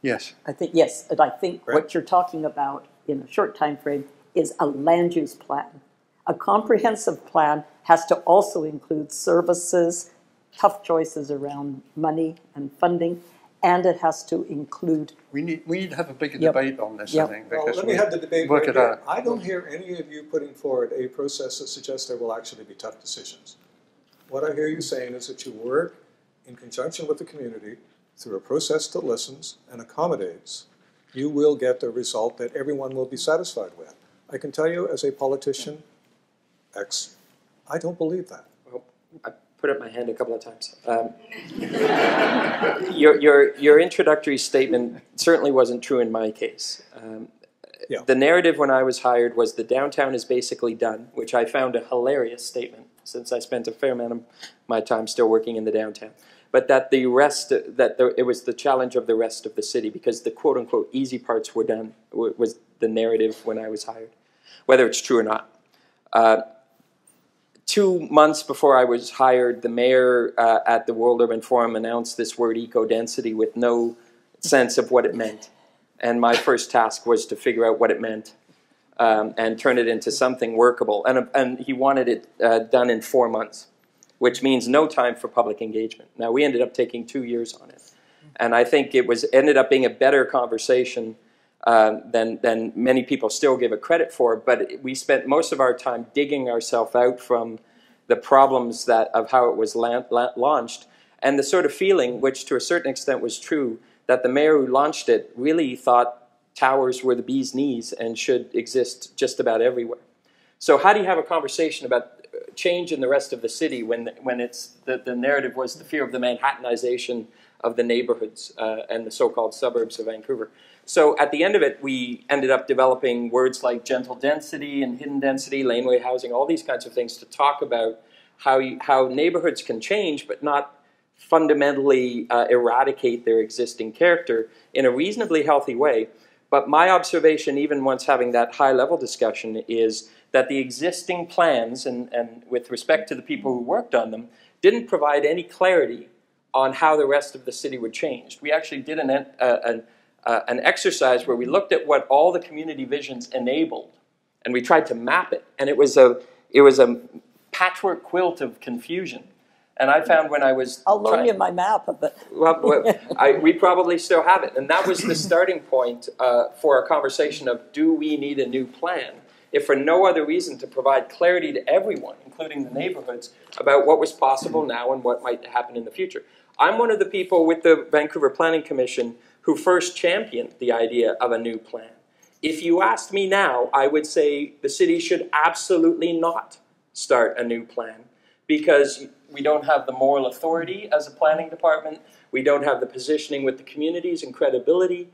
Yes. I think yes, and I think Brent? What you're talking about in a short time frame is a land use plan. A comprehensive plan has to also include services, tough choices around money and funding, and it has to include... We need to have a bigger debate on this, I think. Well, let me have the debate. Work it out. I don't hear any of you putting forward a process that suggests there will actually be tough decisions. What I hear you saying is that you work in conjunction with the community through a process that listens and accommodates. You will get the result that everyone will be satisfied with. I can tell you as a politician, I don't believe that. Well, I put up my hand a couple of times. Your introductory statement certainly wasn't true in my case. The narrative when I was hired was the downtown is basically done, which I found a hilarious statement since I spent a fair amount of my time still working in the downtown. But that the rest, it was the challenge of the rest of the city because the quote-unquote easy parts were done, was the narrative when I was hired, whether it's true or not. 2 months before I was hired, the mayor at the World Urban Forum announced this word eco-density with no sense of what it meant. And my first task was to figure out what it meant and turn it into something workable. And he wanted it done in 4 months, which means no time for public engagement. Now, we ended up taking 2 years on it. And I think it was ended up being a better conversation than many people still give it credit for, but we spent most of our time digging ourselves out from the problems of how it was launched, and the sort of feeling, which to a certain extent was true, that the mayor who launched it really thought towers were the bee's knees and should exist just about everywhere. So how do you have a conversation about change in the rest of the city when it's the narrative was the fear of the Manhattanization of the neighborhoods and the so-called suburbs of Vancouver? So at the end of it, we ended up developing words like gentle density and hidden density, laneway housing, all these kinds of things to talk about how neighborhoods can change but not fundamentally eradicate their existing character in a reasonably healthy way. But my observation, even once having that high-level discussion, is that the existing plans, and with respect to the people who worked on them, didn't provide any clarity on how the rest of the city would change. We actually did an exercise where we looked at what all the community visions enabled, and we tried to map it, and it was a patchwork quilt of confusion. And I found when I was... I'll loan you my map of it. We probably still have it. And that was the starting point for our conversation of, do we need a new plan? If for no other reason, to provide clarity to everyone, including the neighborhoods, about what was possible now and what might happen in the future. I'm one of the people with the Vancouver Planning Commission who first championed the idea of a new plan. If you asked me now, I would say the city should absolutely not start a new plan, because we don't have the moral authority as a planning department. We don't have the positioning with the communities and credibility.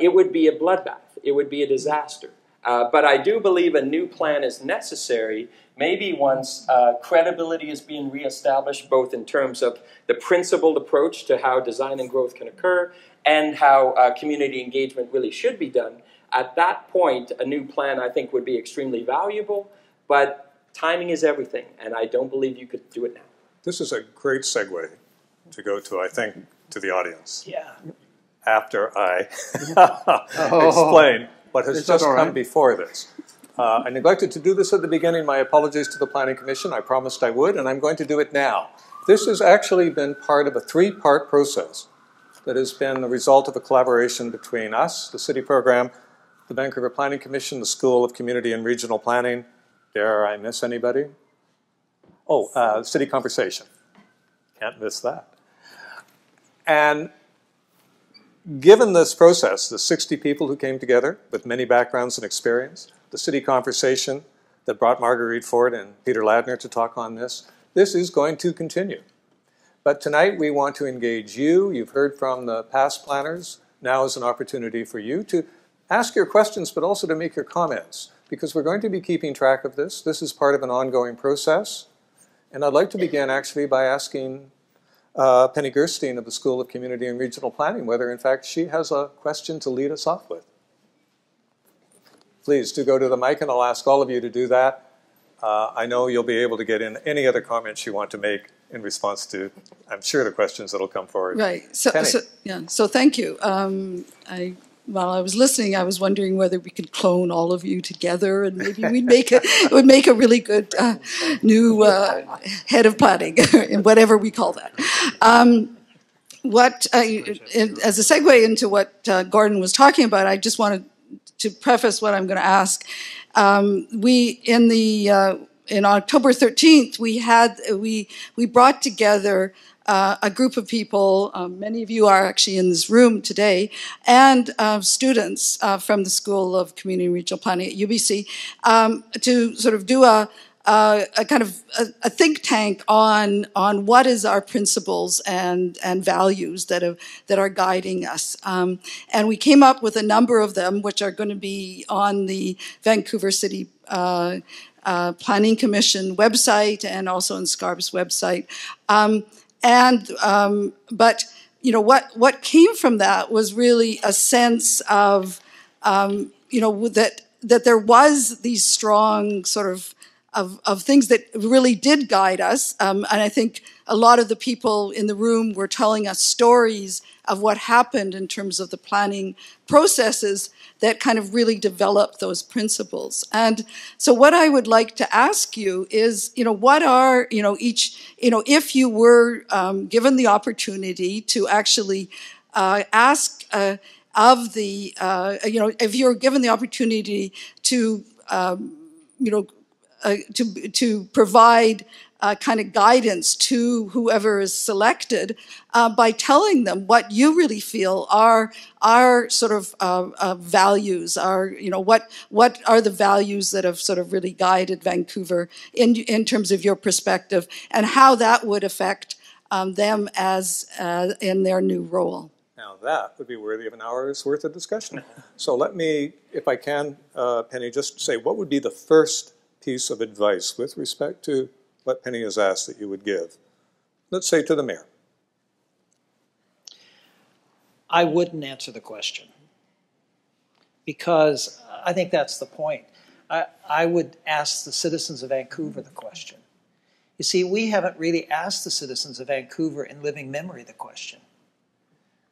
It would be a bloodbath. It would be a disaster. But I do believe a new plan is necessary, maybe once credibility is being reestablished, both in terms of the principled approach to how design and growth can occur and how community engagement really should be done. At that point, a new plan, I think, would be extremely valuable, but timing is everything, and I don't believe you could do it now. This is a great segue to go to, I think, to the audience. Yeah. After I explain what has just come before this. I neglected to do this at the beginning. My apologies to the Planning Commission. I promised I would, and I'm going to do it now. This has actually been part of a three-part process that has been the result of a collaboration between us, the city program, the Vancouver Planning Commission, the School of Community and Regional Planning. Dare I miss anybody? Oh, City Conversation. Can't miss that. And given this process, the 60 people who came together with many backgrounds and experience, the City Conversation that brought Marguerite Ford and Peter Ladner to talk on this, this is going to continue. But tonight we want to engage you. You've heard from the past planners. Now is an opportunity for you to ask your questions, but also to make your comments, because we're going to be keeping track of this. This is part of an ongoing process. And I'd like to begin actually by asking Penny Gerstein of the School of Community and Regional Planning whether, in fact, she has a question to lead us off with. Please do go to the mic, and I'll ask all of you to do that. I know you'll be able to get in any other comments you want to make in response to, I'm sure, the questions that'll come forward. Right. So thank you. While I was listening, I was wondering whether we could clone all of you together, and maybe we'd make it would make a really good new head of planning, whatever we call that. As a segue into what Gordon was talking about, I just wanted to preface what I'm going to ask. In October 13th, we brought together a group of people, many of you are actually in this room today, and students from the School of Community and Regional Planning at UBC to sort of do a kind of a think tank on what is our principles and values that are guiding us. And we came up with a number of them, which are going to be on the Vancouver City Planning Commission website and also on SCARB's website. But you know what came from that was really a sense of that there was these strong sort of things that really did guide us, and I think a lot of the people in the room were telling us stories of what happened in terms of the planning processes that kind of really developed those principles. And so what I would like to ask you is, what are, if you were given the opportunity to actually ask of the, if you're given the opportunity to, to provide kind of guidance to whoever is selected by telling them what you really feel are our sort of values, what are the values that have sort of really guided Vancouver in terms of your perspective, and how that would affect them as in their new role. Now that would be worthy of an hour's worth of discussion. So let me, if I can, Penny, just say what would be the first piece of advice with respect to what Penny has asked that you would give, let's say, to the mayor? I wouldn't answer the question, because I think that's the point. I would ask the citizens of Vancouver the question. You see, we haven't really asked the citizens of Vancouver in living memory the question.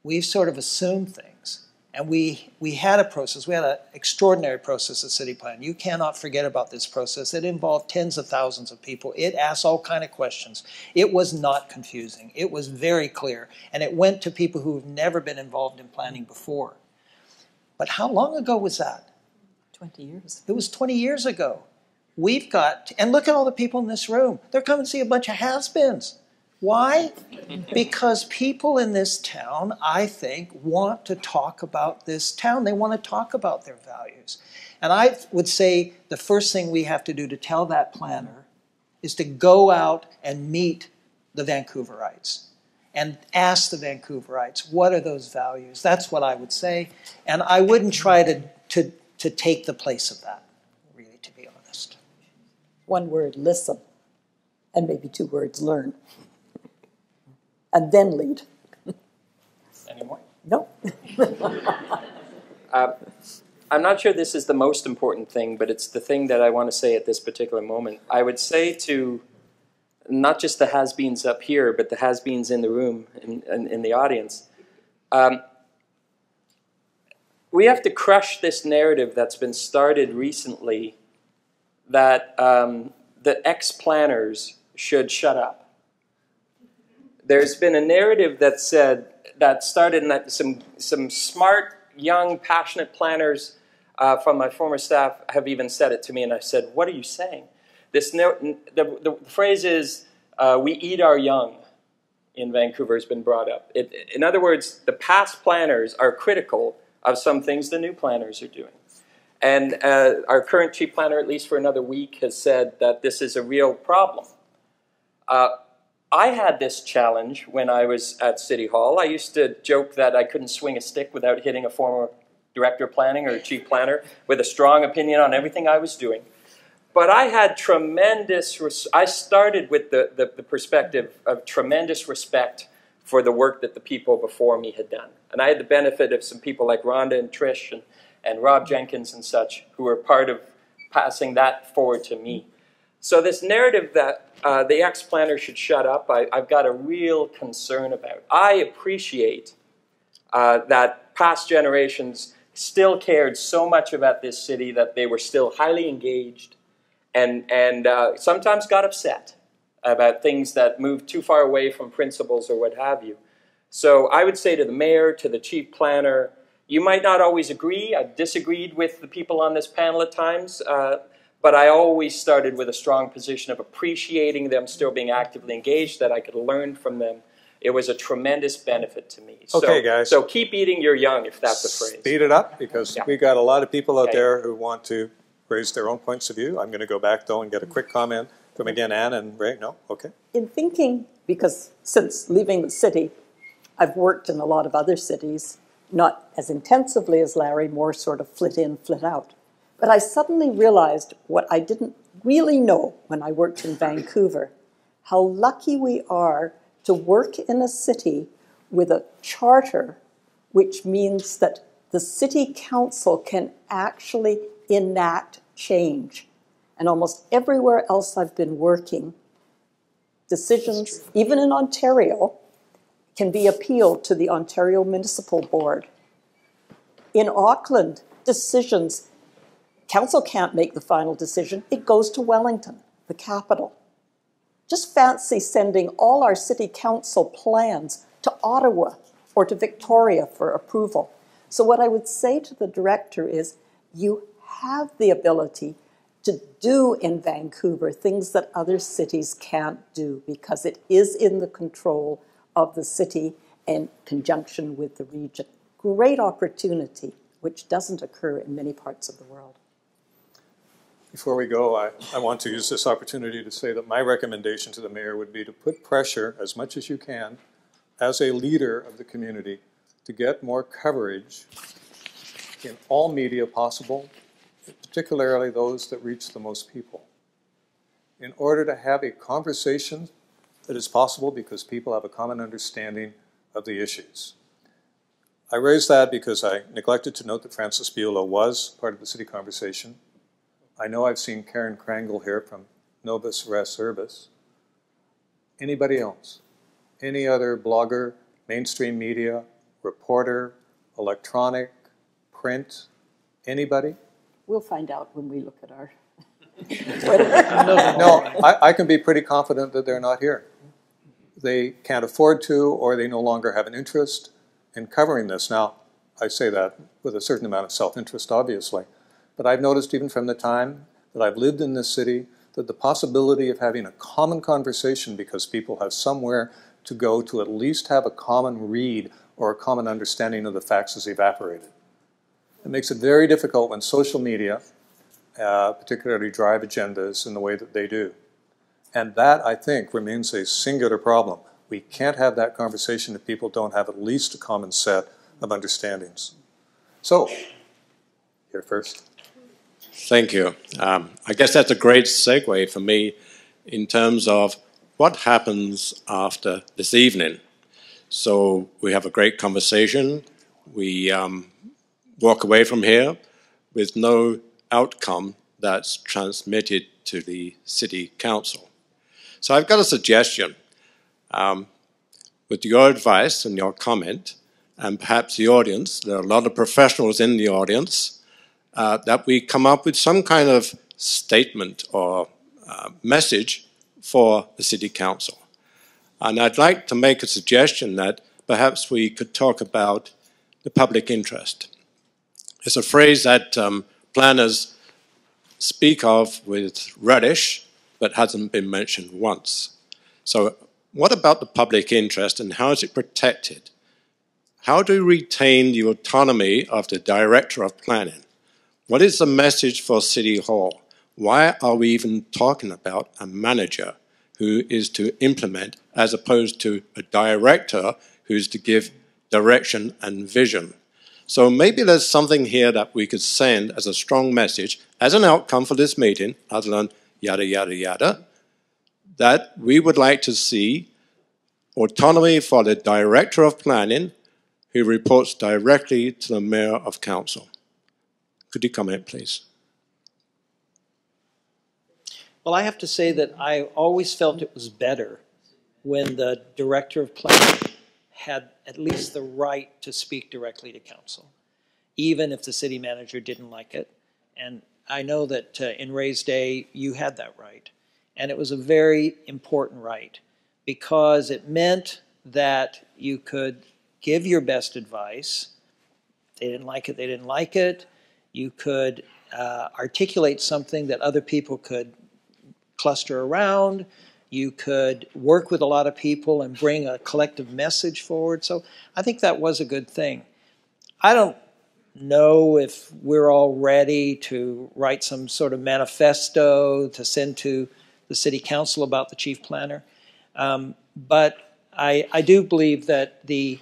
We've sort of assumed things. And we had a process. We had an extraordinary process at City Plan. You cannot forget about this process. It involved tens of thousands of people. It asked all kinds of questions. It was not confusing. It was very clear. And it went to people who have never been involved in planning before. But how long ago was that? 20 years. It was 20 years ago. We've got, and look at all the people in this room. They're coming to see a bunch of has-beens. Why? Because people in this town, I think, want to talk about this town. They want to talk about their values. And I would say the first thing we have to do to tell that planner is to go out and meet the Vancouverites and ask the Vancouverites, what are those values? That's what I would say. And I wouldn't try to take the place of that, really, to be honest. One word, listen, and maybe two words, learn. And then lead. Any more? No. I'm not sure this is the most important thing, but it's the thing that I want to say at this particular moment. I would say to not just the has-beens up here, but the has-beens in the room and in the audience, we have to crush this narrative that's been started recently that the ex-planners should shut up. There's been a narrative that said that started, and that some smart, young, passionate planners from my former staff have even said it to me, and I said, "What are you saying?" The phrase is, "We eat our young." In Vancouver, has been brought up. In other words, the past planners are critical of some things the new planners are doing, and our current chief planner, at least for another week, has said that this is a real problem. I had this challenge when I was at City Hall. I used to joke that I couldn't swing a stick without hitting a former director of planning or chief planner with a strong opinion on everything I was doing. But I had tremendous, I started with the perspective of tremendous respect for the work that the people before me had done. And I had the benefit of some people like Rhonda and Trish and Rob Jenkins and such who were part of passing that forward to me. So this narrative that the ex-planner should shut up, I've got a real concern about. I appreciate that past generations still cared so much about this city that they were still highly engaged and sometimes got upset about things that moved too far away from principles or what have you. So I would say to the mayor, to the chief planner, you might not always agree. I've disagreed with the people on this panel at times. But I always started with a strong position of appreciating them still being actively engaged, that I could learn from them. It was a tremendous benefit to me. Okay, so, guys. So keep eating your young, if that's the phrase. Speed it up, because yeah. We've got a lot of people out there who want to raise their own points of view. I'm going to go back, though, and get a quick comment from again, Ann and Ray. No? Okay. In thinking, because since leaving the city, I've worked in a lot of other cities, not as intensively as Larry, more sort of flit in, flit out. But I suddenly realized what I didn't really know when I worked in Vancouver, how lucky we are to work in a city with a charter, which means that the city council can actually enact change. And almost everywhere else I've been working, decisions, even in Ontario, can be appealed to the Ontario Municipal Board. In Auckland, decisions, council can't make the final decision. It goes to Wellington, the capital. Just fancy sending all our city council plans to Ottawa or to Victoria for approval. So what I would say to the director is, you have the ability to do in Vancouver things that other cities can't do because it is in the control of the city in conjunction with the region. Great opportunity, which doesn't occur in many parts of the world. Before we go, I want to use this opportunity to say that my recommendation to the mayor would be to put pressure as much as you can as a leader of the community to get more coverage in all media possible, particularly those that reach the most people, in order to have a conversation that is possible because people have a common understanding of the issues. I raise that because I neglected to note that Francis Beulah was part of the city conversation. I know I've seen Karen Krangle here from Novus Res Urbis. Anybody else? Any other blogger, mainstream media, reporter, electronic, print anybody? We'll find out when we look at our... No, I can be pretty confident that they're not here. They can't afford to, or they no longer have an interest in covering this. Now, I say that with a certain amount of self-interest, obviously. But I've noticed even from the time that I've lived in this city that the possibility of having a common conversation, because people have somewhere to go to at least have a common read or a common understanding of the facts, has evaporated. It makes it very difficult when social media particularly drive agendas in the way that they do. And that, I think, remains a singular problem. We can't have that conversation if people don't have at least a common set of understandings. So, here first. Thank you. I guess that's a great segue for me in terms of what happens after this evening. So we have a great conversation. We walk away from here with no outcome that's transmitted to the City Council. So I've got a suggestion. With your advice and your comment, and perhaps the audience, there are a lot of professionals in the audience, that we come up with some kind of statement or message for the City Council. And I'd like to make a suggestion that perhaps we could talk about the public interest. It's a phrase that planners speak of with relish, but hasn't been mentioned once. So what about the public interest, and how is it protected? How do we retain the autonomy of the Director of Planning? What is the message for City Hall? Why are we even talking about a manager who is to implement, as opposed to a director who's to give direction and vision? So maybe there's something here that we could send as a strong message, as an outcome for this meeting, other than yada, yada, yada, that we would like to see autonomy for the Director of Planning, who reports directly to the Mayor of Council. Could you comment, please? Well, I have to say that I always felt it was better when the Director of Planning had at least the right to speak directly to council, even if the city manager didn't like it. And I know that in Ray's day, you had that right. And it was a very important right, because it meant that you could give your best advice. If they didn't like it, they didn't like it. You could articulate something that other people could cluster around. You could work with a lot of people and bring a collective message forward. So I think that was a good thing. I don't know if we're all ready to write some sort of manifesto to send to the City Council about the Chief Planner. But I do believe that the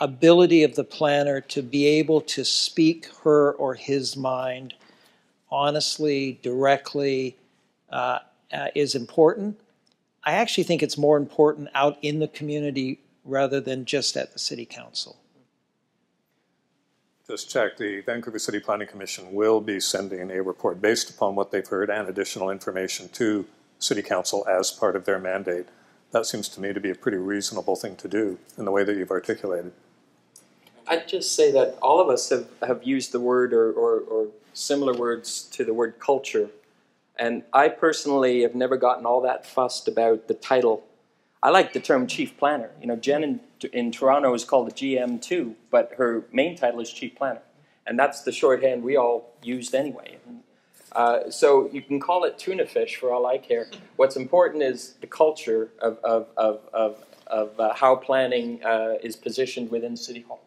ability of the planner to be able to speak her or his mind honestly, directly, is important. I actually think it's more important out in the community rather than just at the City Council. Just check, the Vancouver City Planning Commission will be sending a report based upon what they've heard and additional information to City Council as part of their mandate. That seems to me to be a pretty reasonable thing to do in the way that you've articulated. I'd just say that all of us have used the word or similar words to the word culture. And I personally have never gotten all that fussed about the title. I like the term Chief Planner. You know, Jen in Toronto is called a GM too, but her main title is Chief Planner. And that's the shorthand we all used anyway. So you can call it tuna fish for all I care. What's important is the culture of how planning is positioned within City Hall.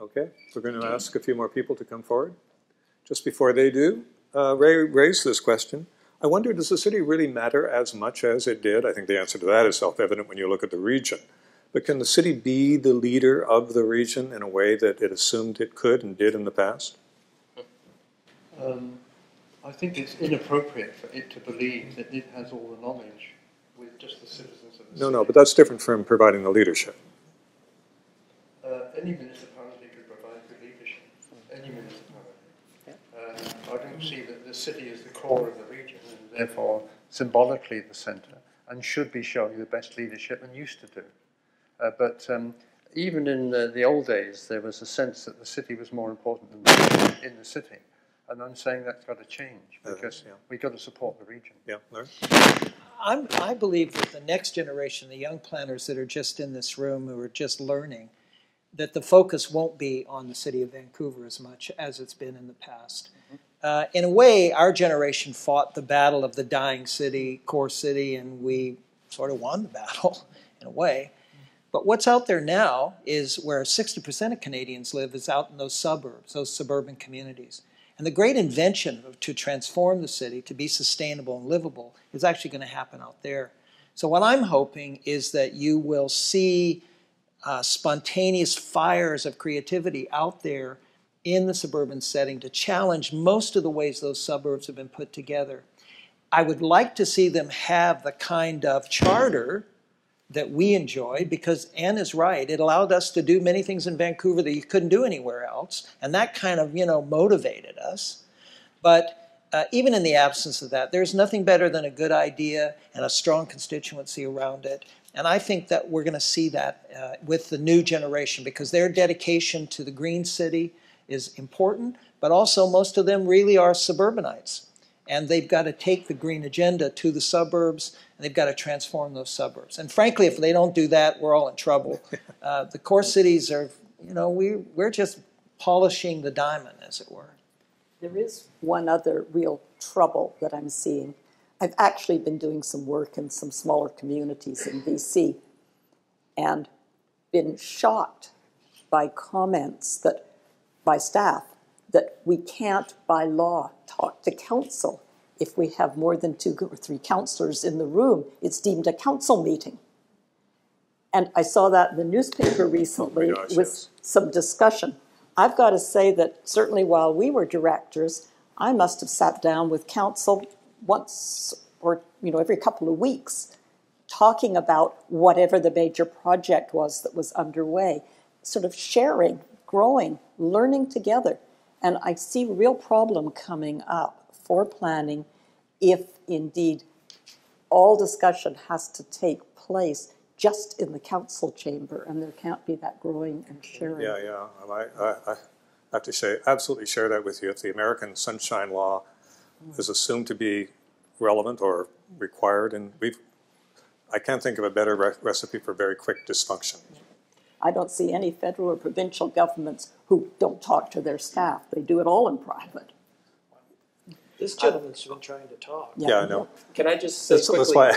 Okay, we're going to ask a few more people to come forward. Just before they do, Ray raised this question. I wonder, does the city really matter as much as it did? I think the answer to that is self-evident when you look at the region. But can the city be the leader of the region in a way that it assumed it could and did in the past? I think it's inappropriate for it to believe that it has all the knowledge with just the citizens of the city. No, but that's different from providing the leadership. Any municipality could provide the leadership. Any municipality. I don't see that the city is the core of the region, and therefore symbolically the centre, and should be showing the best leadership and used to do. But even in the old days, there was a sense that the city was more important than the in the city. And I'm saying that's got to change, because we've got to support the region. Yeah, Larry? I believe that the next generation, the young planners that are just in this room, who are just learning, that the focus won't be on the city of Vancouver as much as it's been in the past. Mm-hmm. In a way, our generation fought the battle of the dying city, core city, and we sort of won the battle, in a way. But what's out there now is where 60% of Canadians live is out in those suburbs, those suburban communities. And the great invention to transform the city to be sustainable and livable is actually going to happen out there. So what I'm hoping is that you will see spontaneous fires of creativity out there in the suburban setting to challenge most of the ways those suburbs have been put together. I would like to see them have the kind of charter that we enjoyed, because Anne is right. It allowed us to do many things in Vancouver that you couldn't do anywhere else, and that kind of, you know, motivated us. But even in the absence of that, there's nothing better than a good idea and a strong constituency around it. And I think that we're going to see that with the new generation, because their dedication to the green city is important, but also most of them really are suburbanites. And they've got to take the green agenda to the suburbs, and they've got to transform those suburbs. And frankly, if they don't do that, we're all in trouble. The core cities are, you know, we're just polishing the diamond, as it were. There is one other real trouble that I'm seeing. I've actually been doing some work in some smaller communities in BC and been shocked by comments that, by staff, that we can't, by law, talk to council. If we have more than 2 or 3 councillors in the room, it's deemed a council meeting. And I saw that in the newspaper recently with some discussion. I've got to say that certainly while we were directors, I must have sat down with council once or, you know, every couple of weeks, talking about whatever the major project was that was underway, sort of sharing, growing, learning together. And I see a real problem coming up for planning if indeed all discussion has to take place just in the council chamber and there can't be that growing and sharing. Yeah, yeah. And I have to say, absolutely share that with you. If the American Sunshine Law is assumed to be relevant or required, and I can't think of a better recipe for very quick dysfunction. I don't see any federal or provincial governments who don't talk to their staff. They do it all in private. This gentleman's been trying to talk. Yeah, I know. Can I just say quickly,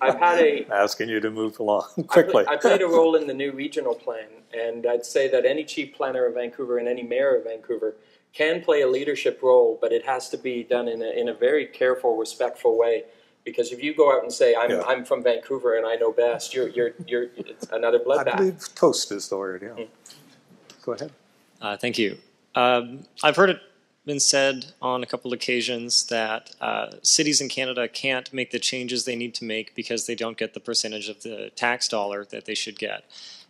I've had a... Asking you to move along quickly. I played a role in the new regional plan, and I'd say that any chief planner of Vancouver and any mayor of Vancouver can play a leadership role, but it has to be done in a very careful, respectful way. Because if you go out and say, I'm from Vancouver and I know best, you're it's another bloodbath. I believe toast is the word, yeah. Go ahead. Thank you. I've heard it been said on a couple occasions that cities in Canada can't make the changes they need to make because they don't get the percentage of the tax dollar that they should get.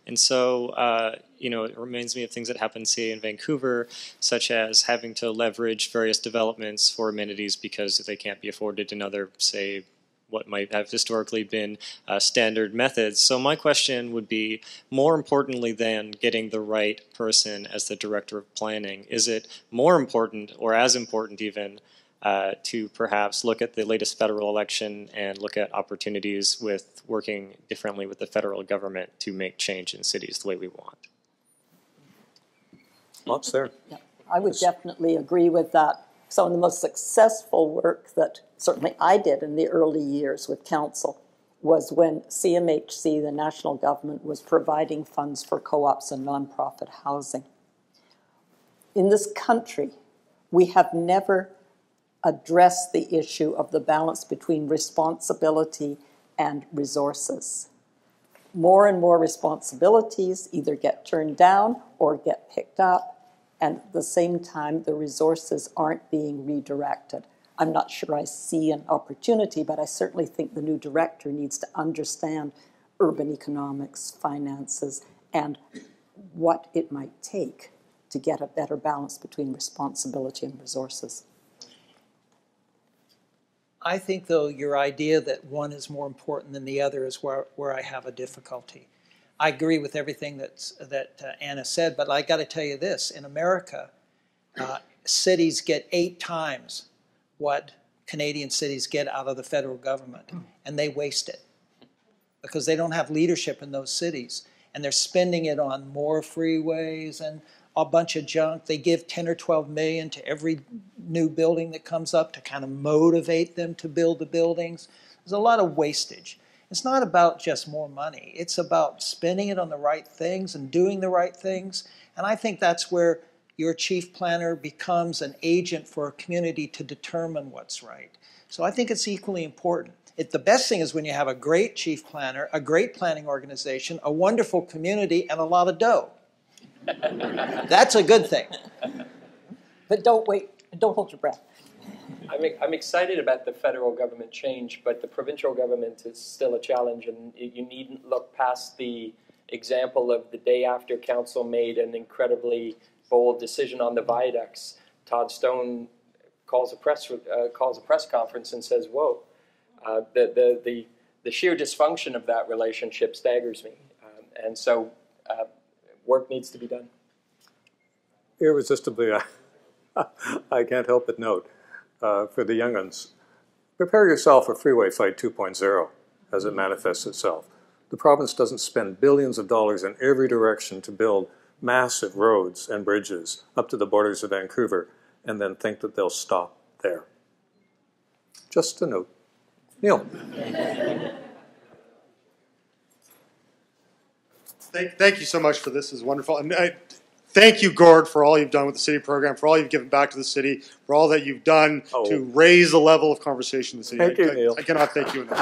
And so, you know, it reminds me of things that happened, say, in Vancouver, such as having to leverage various developments for amenities because they can't be afforded in other, say, what might have historically been standard methods. So my question would be, more importantly than getting the right person as the director of planning, is it more important, or as important even, to perhaps look at the latest federal election and look at opportunities with working differently with the federal government to make change in cities the way we want? Lots there. Yeah, I would definitely agree with that. Some of the most successful work that certainly I did in the early years with council was when CMHC, the national government, was providing funds for co-ops and nonprofit housing. In this country, we have never address the issue of the balance between responsibility and resources. More and more responsibilities either get turned down or get picked up, and at the same time the resources aren't being redirected. I'm not sure I see an opportunity, but I certainly think the new director needs to understand urban economics, finances, and what it might take to get a better balance between responsibility and resources. I think, though, your idea that one is more important than the other is where I have a difficulty. I agree with everything that Anna said, but I got to tell you this. In America, cities get 8 times what Canadian cities get out of the federal government, and they waste it because they don't have leadership in those cities, and they're spending it on more freeways and a bunch of junk. They give 10 or 12 million to every new building that comes up to kind of motivate them to build the buildings. There's a lot of wastage. It's not about just more money. It's about spending it on the right things and doing the right things. And I think that's where your chief planner becomes an agent for a community to determine what's right. So I think it's equally important. The best thing is when you have a great chief planner, a great planning organization, a wonderful community, and a lot of dough. That's a good thing. But don't wait. Don't hold your breath. I'm excited about the federal government change, but the provincial government is still a challenge, and you needn't look past the example of the day after council made an incredibly bold decision on the viaducts. Todd Stone calls a press conference and says, whoa, the sheer dysfunction of that relationship staggers me, and so work needs to be done. Irresistibly, I can't help but note, for the young uns, prepare yourself for Freeway Fight 2.0 as it manifests itself. The province doesn't spend billions of dollars in every direction to build massive roads and bridges up to the borders of Vancouver and then think that they'll stop there. Just a note. Neil. Thank you so much for this. This is wonderful. And thank you, Gord, for all you've done with the city program, for all you've given back to the city, for all that you've done to raise the level of conversation in the city. Thank you, Neil. I cannot thank you enough.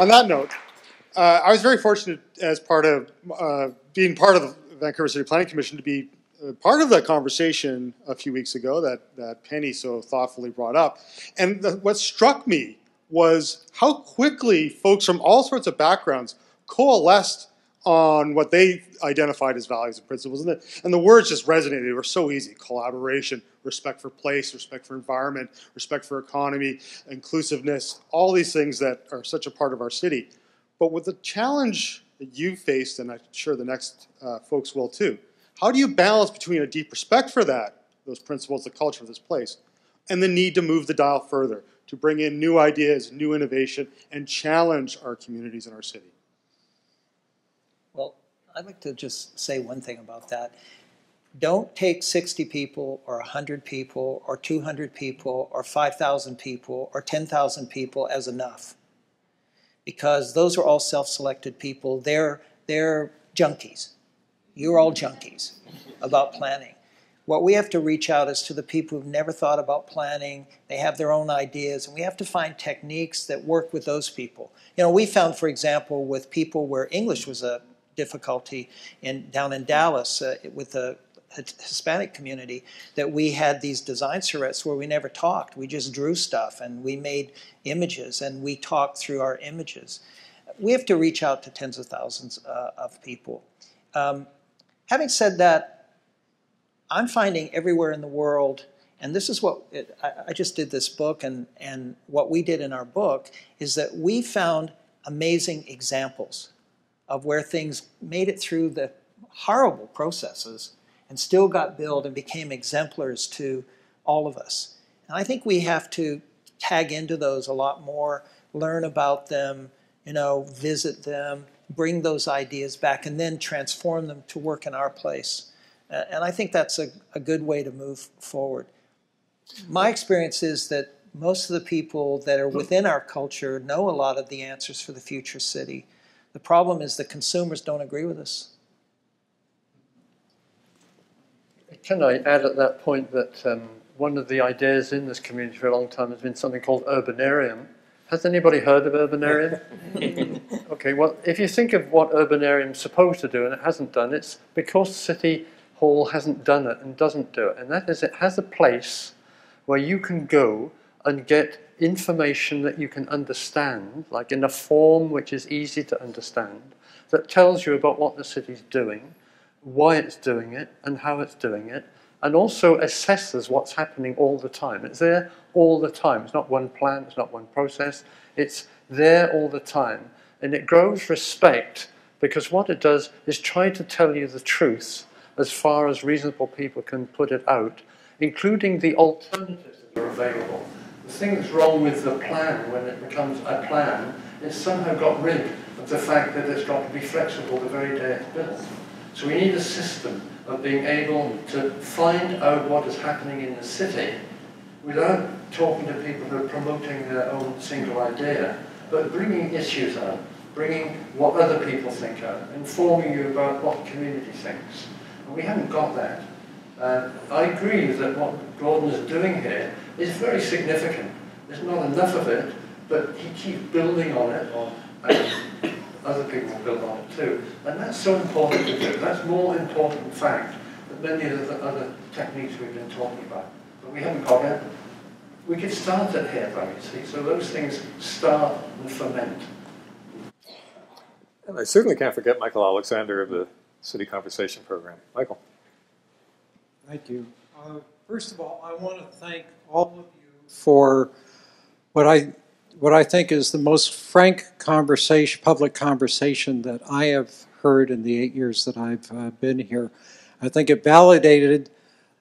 On that note, I was very fortunate as part of being part of the Vancouver City Planning Commission to be part of that conversation a few weeks ago that Penny so thoughtfully brought up. And what struck me was how quickly folks from all sorts of backgrounds coalesced on what they identified as values and principles. And the words just resonated. They were so easy. Collaboration, respect for place, respect for environment, respect for economy, inclusiveness, all these things that are such a part of our city. But with the challenge that you faced, and I'm sure the next folks will too, how do you balance between a deep respect for that, those principles, the culture of this place, and the need to move the dial further, to bring in new ideas, new innovation, and challenge our communities and our city? Well, I'd like to just say one thing about that. Don't take 60 people or 100 people or 200 people or 5,000 people or 10,000 people as enough, because those are all self-selected people. They're junkies. You're all junkies about planning. What we have to reach out is to the people who've never thought about planning. They have their own ideas, and we have to find techniques that work with those people. You know, we found, for example, with people where English was a difficulty down in Dallas with the Hispanic community, that we had these design charrettes where we never talked. We just drew stuff, and we made images, and we talked through our images. We have to reach out to tens of thousands of people. Having said that, I'm finding everywhere in the world, and this is what, I just did this book, and what we did in our book is that we found amazing examples of where things made it through the horrible processes and still got built and became exemplars to all of us. And I think we have to tag into those a lot more, learn about them, you know, visit them, bring those ideas back, and then transform them to work in our place. And I think that's a good way to move forward. My experience is that most of the people that are within our culture know a lot of the answers for the future city. The problem is the consumers don't agree with us. Can I add at that point that one of the ideas in this community for a long time has been something called Urbanarium. Has anybody heard of Urbanarium? Okay, well, if you think of what Urbanarium's supposed to do and it hasn't done, it's because the city hall hasn't done it and doesn't do it, and that is it has a place where you can go and get information that you can understand, like in a form which is easy to understand, that tells you about what the city's doing, why it's doing it, and how it's doing it, and also assesses what's happening all the time. It's there all the time. It's not one plan, it's not one process. It's there all the time. And it grows respect because what it does is try to tell you the truth as far as reasonable people can put it out, including the alternatives that are available. The thing that's wrong with the plan when it becomes a plan is somehow got rid of the fact that it's got to be flexible the very day it's built. So we need a system of being able to find out what is happening in the city without talking to people who are promoting their own single idea, but bringing issues out, bringing what other people think out, informing you about what community thinks. And we haven't got that. I agree that what Gordon is doing here is very significant. There's not enough of it, but he keeps building on it, or other people build on it too. And that's so important to do. That's more important, in fact, than many of the other techniques we've been talking about. But we haven't got it. We could start it here, though, you see. So those things start and ferment. And I certainly can't forget Michael Alexander of the City Conversation program. Michael. Thank you. First of all, I want to thank all of you for what I think is the most frank conversation, public conversation that I have heard in the 8 years that I've been here. I think it validated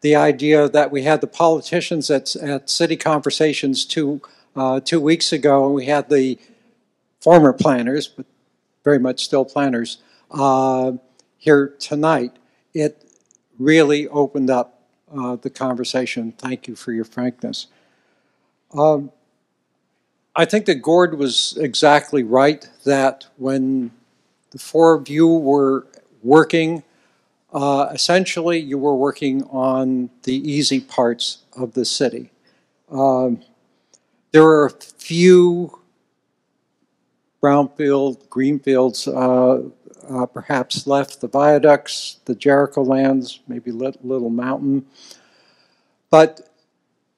the idea that we had the politicians at City Conversations 2 weeks ago, and we had the former planners, but very much still planners, here tonight. It really opened up the conversation. Thank you for your frankness. I think that Gord was exactly right that when the four of you were working, essentially you were working on the easy parts of the city. There are a few brownfield, greenfields perhaps left, the Viaducts, the Jericho lands, maybe Little Mountain. But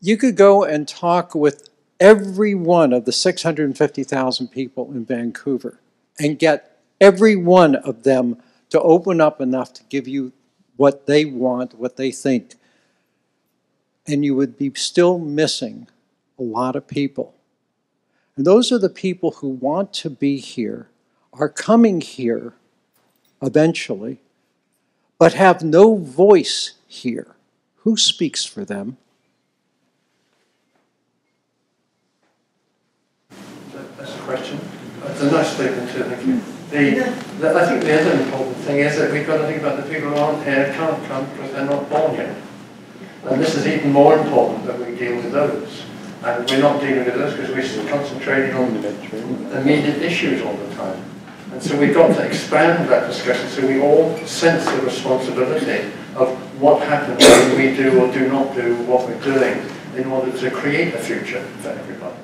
you could go and talk with every one of the 650,000 people in Vancouver and get every one of them to open up enough to give you what they want, what they think. And you would be still missing a lot of people. And those are the people who want to be here, are coming here eventually, but have no voice here. Who speaks for them? That's a question. That's a nice statement too, thank you. I think the other important thing is that we've got to think about the people who aren't here, can't come because they're not born yet. And this is even more important that we deal with those. And we're not dealing with those because we're still concentrating on immediate issues all the time. And so we've got to expand that discussion so we all sense the responsibility of what happens when we do or do not do what we're doing in order to create a future for everybody.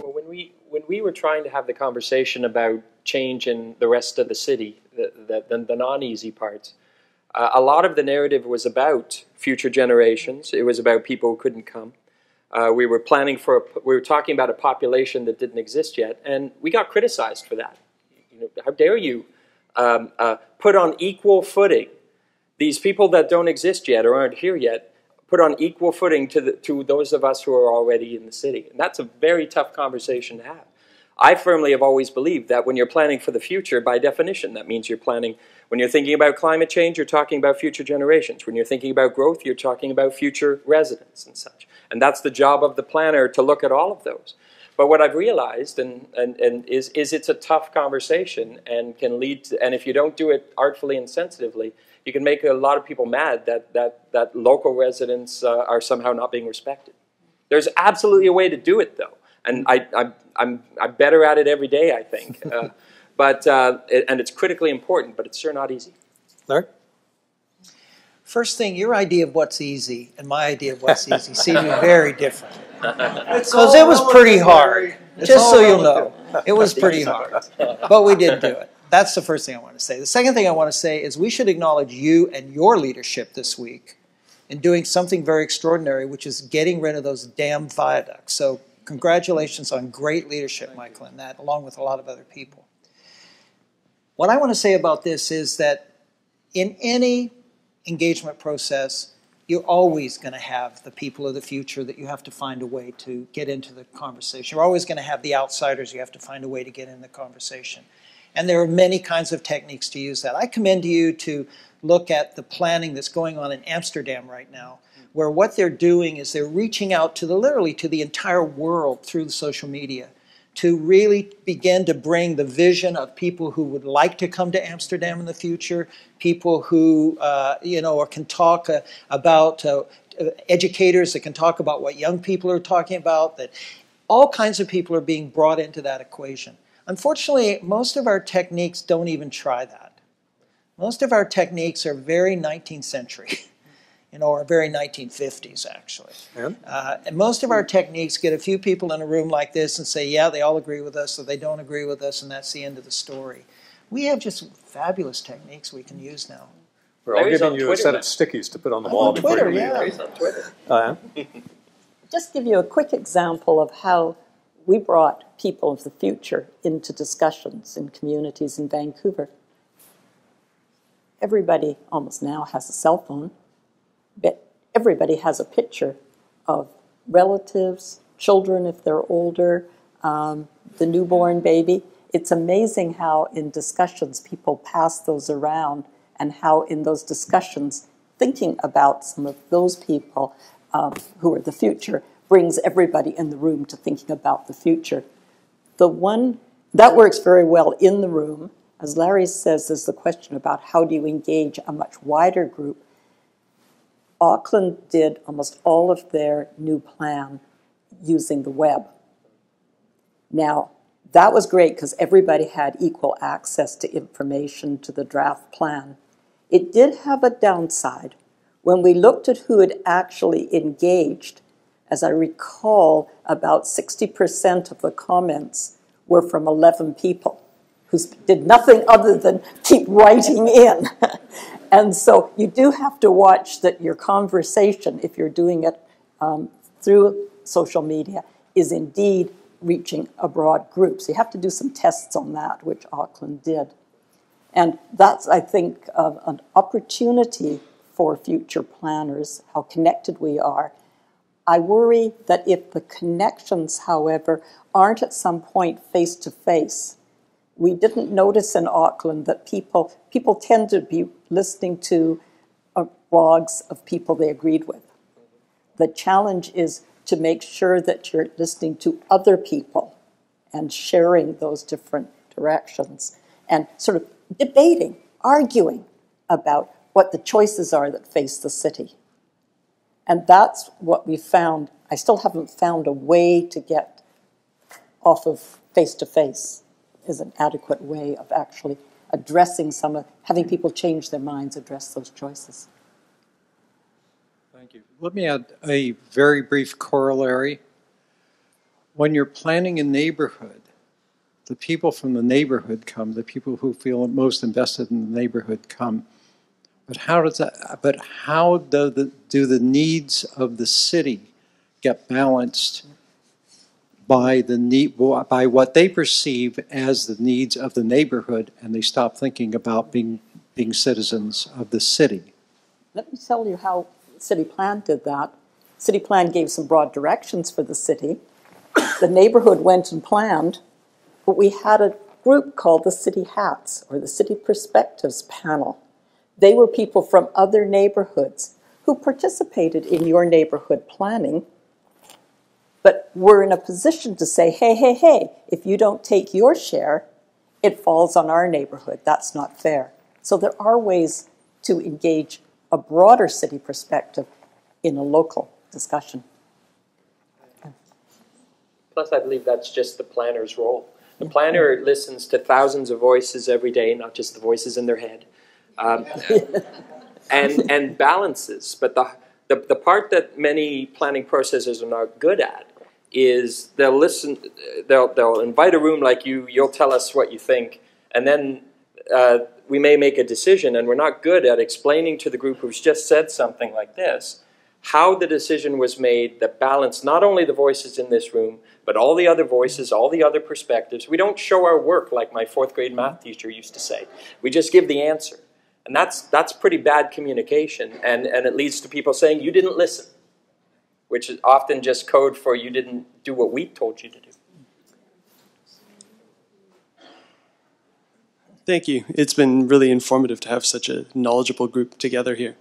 Well, when we were trying to have the conversation about change in the rest of the city, the non-easy parts, a lot of the narrative was about future generations. It was about people who couldn't come. We were planning for, we were talking about a population that didn't exist yet, and we got criticized for that. How dare you put on equal footing these people that don't exist yet or aren't here yet, put on equal footing to those of us who are already in the city. And that's a very tough conversation to have. I firmly have always believed that when you're planning for the future, by definition, that means you're planning, when you're thinking about climate change, you're talking about future generations. When you're thinking about growth, you're talking about future residents and such. And that's the job of the planner to look at all of those. But what I've realized is it's a tough conversation and can lead to, and if you don't do it artfully and sensitively, you can make a lot of people mad that local residents are somehow not being respected. There's absolutely a way to do it though, and I'm better at it every day, I think. And it's critically important, but it's sure not easy. Larry? First thing, your idea of what's easy and my idea of what's easy seem very different. Because it was pretty hard, just so you'll know. It was pretty hard, but we did do it. That's the first thing I want to say. The second thing I want to say is we should acknowledge you and your leadership this week in doing something very extraordinary, which is getting rid of those damn viaducts. So congratulations on great leadership, Michael, and that, along with a lot of other people. What I want to say about this is that in any engagement process, you're always going to have the people of the future that you have to find a way to get into the conversation. You're always going to have the outsiders you have to find a way to get in the conversation. And there are many kinds of techniques to use that. I commend you to look at the planning that's going on in Amsterdam right now, where what they're doing is they're reaching out to the, literally to the entire world through the social media to really begin to bring the vision of people who would like to come to Amsterdam in the future, people who, you know, or can talk about educators that can talk about what young people are talking about, that all kinds of people are being brought into that equation. Unfortunately, most of our techniques don't even try that. Most of our techniques are very 19th century. You know, or very 1950s, actually. Yeah. And most of our techniques get a few people in a room like this and say, yeah, they all agree with us, or they don't agree with us, and that's the end of the story. We have just fabulous techniques we can use now. We're all giving you a set of stickies to put on the wall before you leave. Larry's on Twitter. Just give you a quick example of how we brought people of the future into discussions in communities in Vancouver. Everybody almost now has a cell phone. But everybody has a picture of relatives, children if they're older, the newborn baby. It's amazing how in discussions people pass those around, and how in those discussions thinking about some of those people who are the future brings everybody in the room to thinking about the future. The one that works very well in the room, as Larry says, is the question about how do you engage a much wider group. Auckland did almost all of their new plan using the web. Now, that was great because everybody had equal access to information to the draft plan. It did have a downside. When we looked at who had actually engaged, as I recall, about 60% of the comments were from 11 people who did nothing other than keep writing in. And so you do have to watch that your conversation, if you're doing it through social media, is indeed reaching a broad group. So you have to do some tests on that, which Auckland did. And that's, I think, an opportunity for future planners, how connected we are. I worry that if the connections, however, aren't at some point face-to-face, we didn't notice in Auckland that people tend to be listening to blogs of people they agreed with. The challenge is to make sure that you're listening to other people and sharing those different directions and sort of debating, arguing about what the choices are that face the city. And that's what we found. I still haven't found a way to get off of face-to-face. Is an adequate way of actually addressing some of, having people change their minds, address those choices. Thank you. Let me add a very brief corollary. When you're planning a neighborhood, the people from the neighborhood come, the people who feel most invested in the neighborhood come. But how does that, do the needs of the city get balanced by the need, by what they perceive as the needs of the neighborhood, and they stop thinking about being citizens of the city? Let me tell you how City Plan did that. City Plan gave some broad directions for the city. The neighborhood went and planned, but we had a group called the City Hats, or the City Perspectives Panel. They were people from other neighborhoods who participated in your neighborhood planning, but we're in a position to say, hey, hey, hey, if you don't take your share, it falls on our neighborhood. That's not fair. So there are ways to engage a broader city perspective in a local discussion. Plus, I believe that's just the planner's role. The planner listens to thousands of voices every day, not just the voices in their head, and balances. But the part that many planning processes are not good at is they'll listen, they'll invite a room like you, you'll tell us what you think, and then we may make a decision, and we're not good at explaining to the group who's just said something like this how the decision was made that balanced not only the voices in this room, but all the other voices, all the other perspectives. We don't show our work like my fourth grade math teacher used to say. We just give the answer. And that's pretty bad communication, and it leads to people saying, you didn't listen, which is often just code for you didn't do what we told you to do. Thank you. It's been really informative to have such a knowledgeable group together here.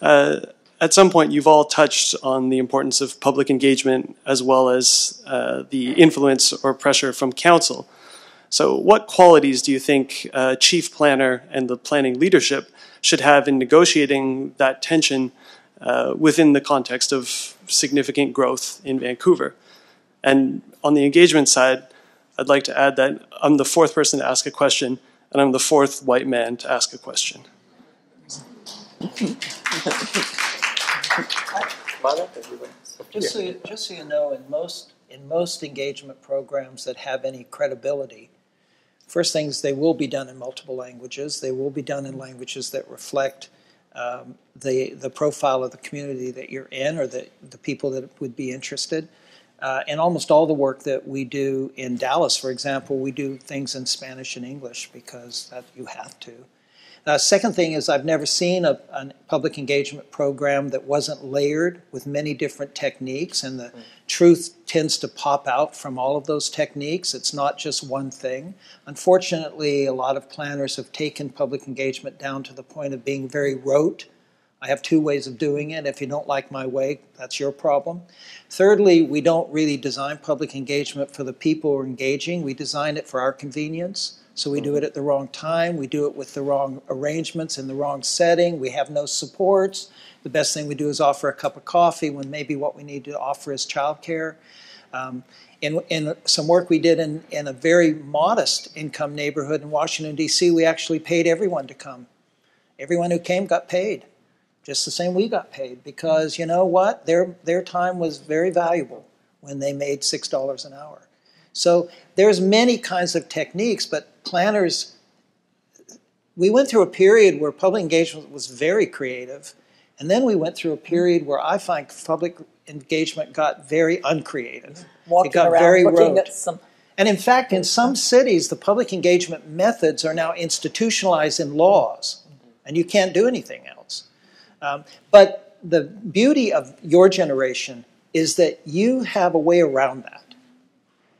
At some point, you've all touched on the importance of public engagement as well as the influence or pressure from council. So what qualities do you think chief planner and the planning leadership should have in negotiating that tension within the context of significant growth in Vancouver? And on the engagement side, I'd like to add that I'm the fourth person to ask a question, and I'm the fourth white man to ask a question. Just so you know, in most engagement programs that have any credibility, first things, they will be done in multiple languages. They will be done in languages that reflect the profile of the community that you're in or the people that would be interested. And almost all the work that we do in Dallas, for example, we do things in Spanish and English because that you have to. Second thing is I've never seen a public engagement program that wasn't layered with many different techniques, and the truth tends to pop out from all of those techniques. It's not just one thing. Unfortunately, a lot of planners have taken public engagement down to the point of being very rote. I have two ways of doing it. If you don't like my way, that's your problem. Thirdly, we don't really design public engagement for the people we're engaging. We design it for our convenience. So we do it at the wrong time, we do it with the wrong arrangements in the wrong setting, we have no supports. The best thing we do is offer a cup of coffee when maybe what we need to offer is childcare. In some work we did in a very modest income neighborhood in Washington, D.C., we actually paid everyone to come. Everyone who came got paid, just the same we got paid, because you know what? Their time was very valuable when they made $6 an hour. So there's many kinds of techniques, but planners, we went through a period where public engagement was very creative, and then we went through a period where I find public engagement got very uncreative. It got very rote. And in fact, in some cities, the public engagement methods are now institutionalized in laws, and you can't do anything else. But the beauty of your generation is that you have a way around that.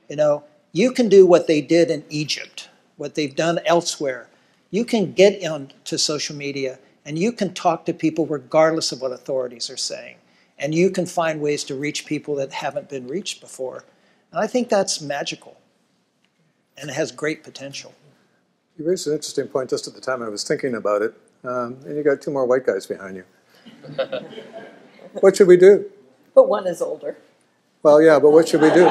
You know, you can do what they did in Egypt, what they've done elsewhere. You can get onto social media and you can talk to people regardless of what authorities are saying. And you can find ways to reach people that haven't been reached before. And I think that's magical and it has great potential. You raised an interesting point just at the time I was thinking about it. And you got two more white guys behind you. What should we do? But one is older. Well, yeah, but what should we do?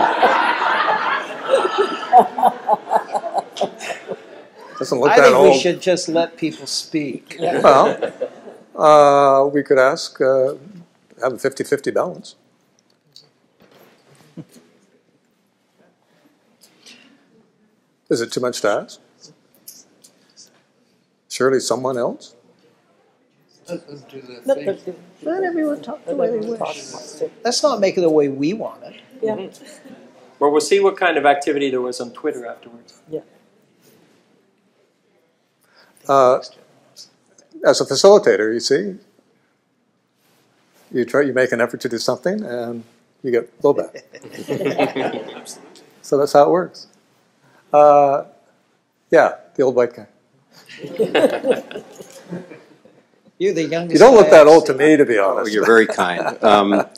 Doesn't look that old. I think we should just let people speak. Well, we could ask, have a 50-50 balance. Is it too much to ask? Surely someone else? Let them do their thing. Let everyone talk the way they wish. Let's not make it the way we want it. Yeah. Mm-hmm. Well, we'll see what kind of activity there was on Twitter afterwards. Yeah. As a facilitator, you see, you make an effort to do something, and you get blowback. So that's how it works. Yeah, the old white guy. You're the youngest. You don't look that old to me, to be honest. Oh, you're very kind.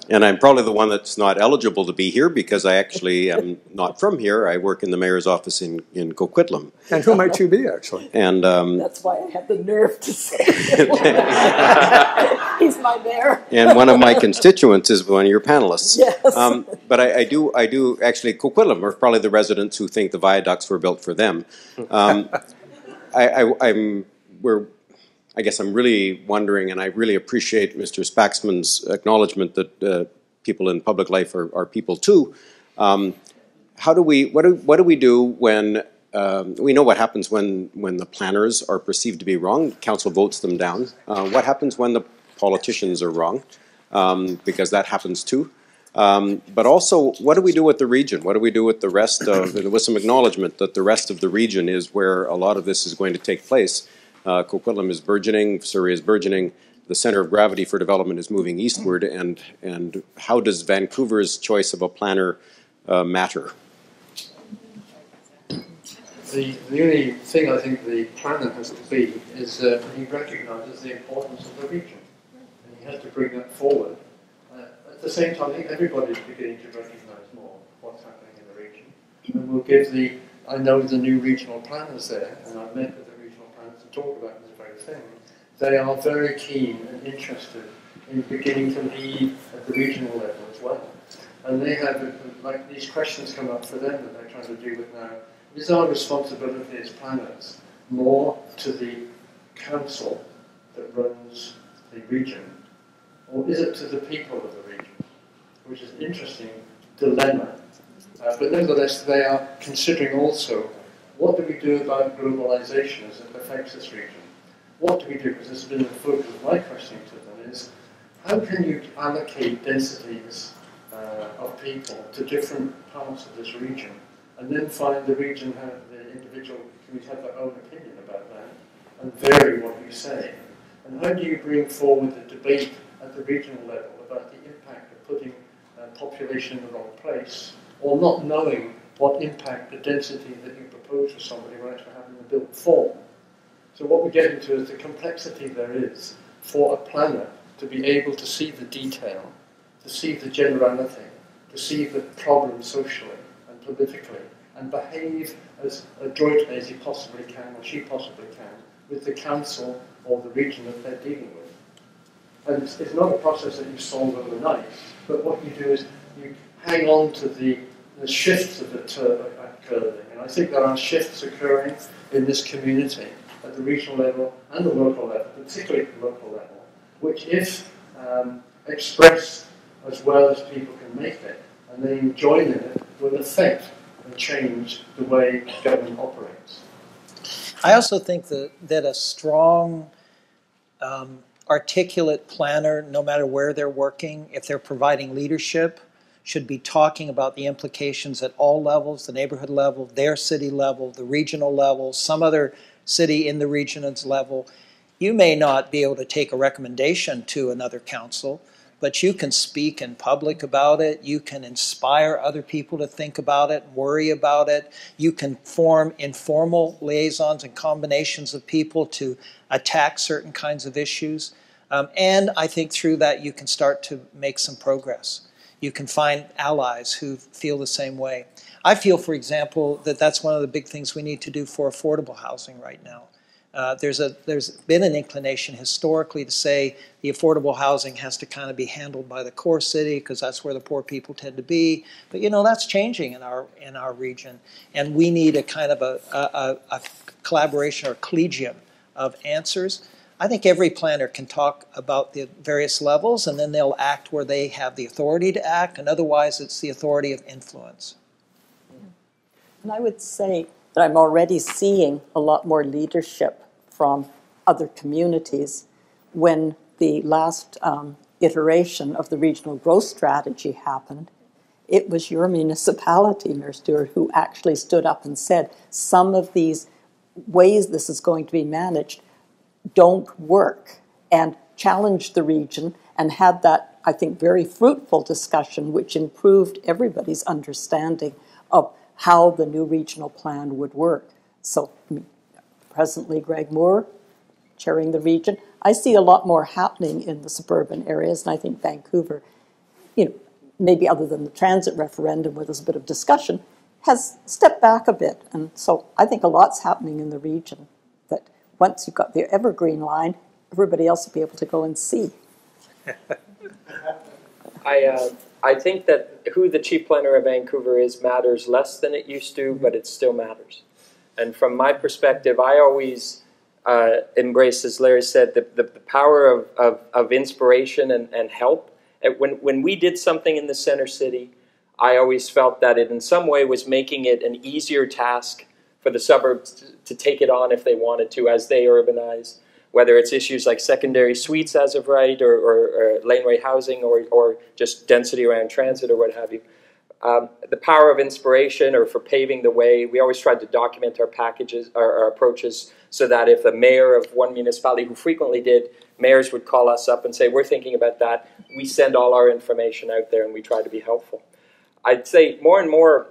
And I'm probably the one that's not eligible to be here because I actually am not from here. I work in the mayor's office in Coquitlam. And who might you be, actually? And that's why I had the nerve to say he's my mayor. And one of my constituents is one of your panelists. Yes. But I do actually, Coquitlam are probably the residents who think the viaducts were built for them. I guess I'm really wondering, and I really appreciate Mr. Spaxman's acknowledgement that people in public life are people too. What do we do when, we know what happens when the planners are perceived to be wrong, council votes them down. What happens when the politicians are wrong? Because that happens too. But also, what do we do with the region? What do we do with the rest of, with some acknowledgement that the rest of the region is where a lot of this is going to take place? Coquitlam is burgeoning, Surrey is burgeoning, the center of gravity for development is moving eastward, and how does Vancouver's choice of a planner matter? The only thing I think the planner has to be is that he recognises the importance of the region, and he has to bring that forward. At the same time, I think everybody's beginning to recognise more what's happening in the region, and we'll give the, I know the new regional planners there, and I've met with the regional planners to talk about this very thing. They are very keen and interested in beginning to lead at the regional level as well. And they have, like, these questions come up for them that they're trying to deal with now. Is our responsibility as planners more to the council that runs the region, or is it to the people of the region? Which is an interesting dilemma. But nevertheless, they are considering also, what do we do about globalization as it affects this region? What do we do? Because this has been the focus of my question to them is, how can you allocate densities of people to different parts of this region? And then find the region, the individual communities have their own opinion about that, and vary what you say. And how do you bring forward the debate at the regional level about the impact of putting population in the wrong place, or not knowing what impact the density that you propose for somebody will actually have in the built form? So what we're getting to is the complexity there is for a planner to be able to see the detail, to see the generality, to see the problem socially, politically, and behave as adroitly as he possibly can, or she possibly can, with the council or the region that they're dealing with. And it's not a process that you solve overnight, but what you do is you hang on to the shifts that are occurring. And I think there are shifts occurring in this community at the regional level and the local level, particularly at the local level, which if expressed as well as people can make it, and they join in it, will affect and change the way government operates. I also think that a strong, articulate planner, no matter where they're working, if they're providing leadership, should be talking about the implications at all levels, the neighborhood level, their city level, the regional level, some other city in the region's level. You may not be able to take a recommendation to another council, but you can speak in public about it, you can inspire other people to think about it, worry about it, you can form informal liaisons and combinations of people to attack certain kinds of issues. And I think through that you can start to make some progress. You can find allies who feel the same way. I feel, for example, that that's one of the big things we need to do for affordable housing right now. There's been an inclination historically to say the affordable housing has to kind of be handled by the core city because that's where the poor people tend to be. But, you know, that's changing in our region. And we need a kind of a collaboration or collegium of answers. I think every planner can talk about the various levels, and then they'll act where they have the authority to act. And otherwise, it's the authority of influence. And I would say that I'm already seeing a lot more leadership from other communities. When the last iteration of the regional growth strategy happened, it was your municipality, Mayor Stewart, who actually stood up and said, some of these ways this is going to be managed don't work, and challenged the region and had that, I think, very fruitful discussion which improved everybody's understanding of how the new regional plan would work. So presently Greg Moore chairing the region. I see a lot more happening in the suburban areas, and I think Vancouver, you know, maybe other than the transit referendum where there's a bit of discussion, has stepped back a bit. And so I think a lot's happening in the region that once you've got the evergreen line, everybody else will be able to go and see. I think that who the chief planner of Vancouver is matters less than it used to, but it still matters. And from my perspective, I always embrace, as Larry said, the power of inspiration and help. And when we did something in the center city, I always felt that it in some way was making it an easier task for the suburbs to take it on if they wanted to as they urbanize, whether it's issues like secondary suites as of right, or laneway housing, or just density around transit or what have you. The power of inspiration, or for paving the way. We always tried to document our packages, our approaches, so that if the mayor of one municipality, who frequently did, mayors would call us up and say, we're thinking about that. We send all our information out there and we try to be helpful. I'd say more and more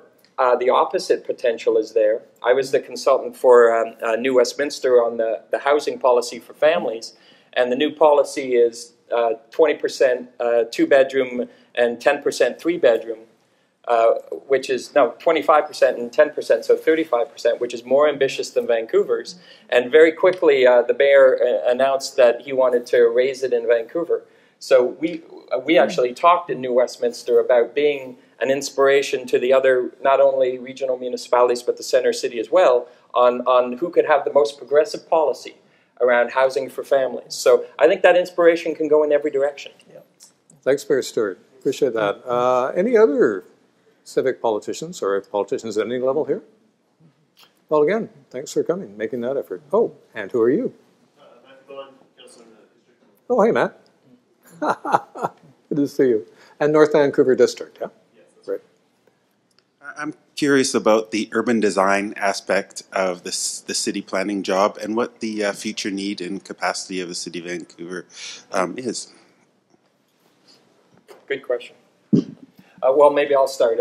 the opposite potential is there. I was the consultant for New Westminster on the housing policy for families, and the new policy is 20% two-bedroom and 10% three-bedroom. Which is, no, 25% and 10%, so 35%, which is more ambitious than Vancouver's. And very quickly, the mayor announced that he wanted to raise it in Vancouver. So we actually talked in New Westminster about being an inspiration to the other, not only regional municipalities, but the center city as well, on who could have the most progressive policy around housing for families. So I think that inspiration can go in every direction. Yeah. Thanks, Mayor Stewart. Appreciate that. Any other civic politicians, or politicians at any level here? Well, again, thanks for coming, making that effort. Oh, and who are you? Matt Bond, councillor in the district. Oh, hey, Matt. Good to see you. And North Vancouver District, yeah? Yes, right. I'm curious about the urban design aspect of the city planning job and what the future need and capacity of the City of Vancouver is. Good question. Well, maybe I'll start.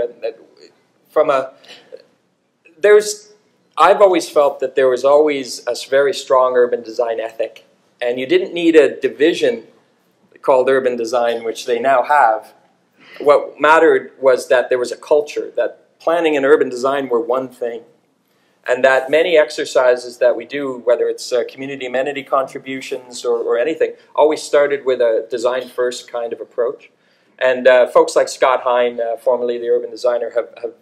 I've always felt that there was always a very strong urban design ethic, and you didn't need a division called urban design, which they now have. What mattered was that there was a culture, that planning and urban design were one thing, and that many exercises that we do, whether it's community amenity contributions or anything, always started with a design-first kind of approach. And folks like Scot Hein, formerly the urban designer,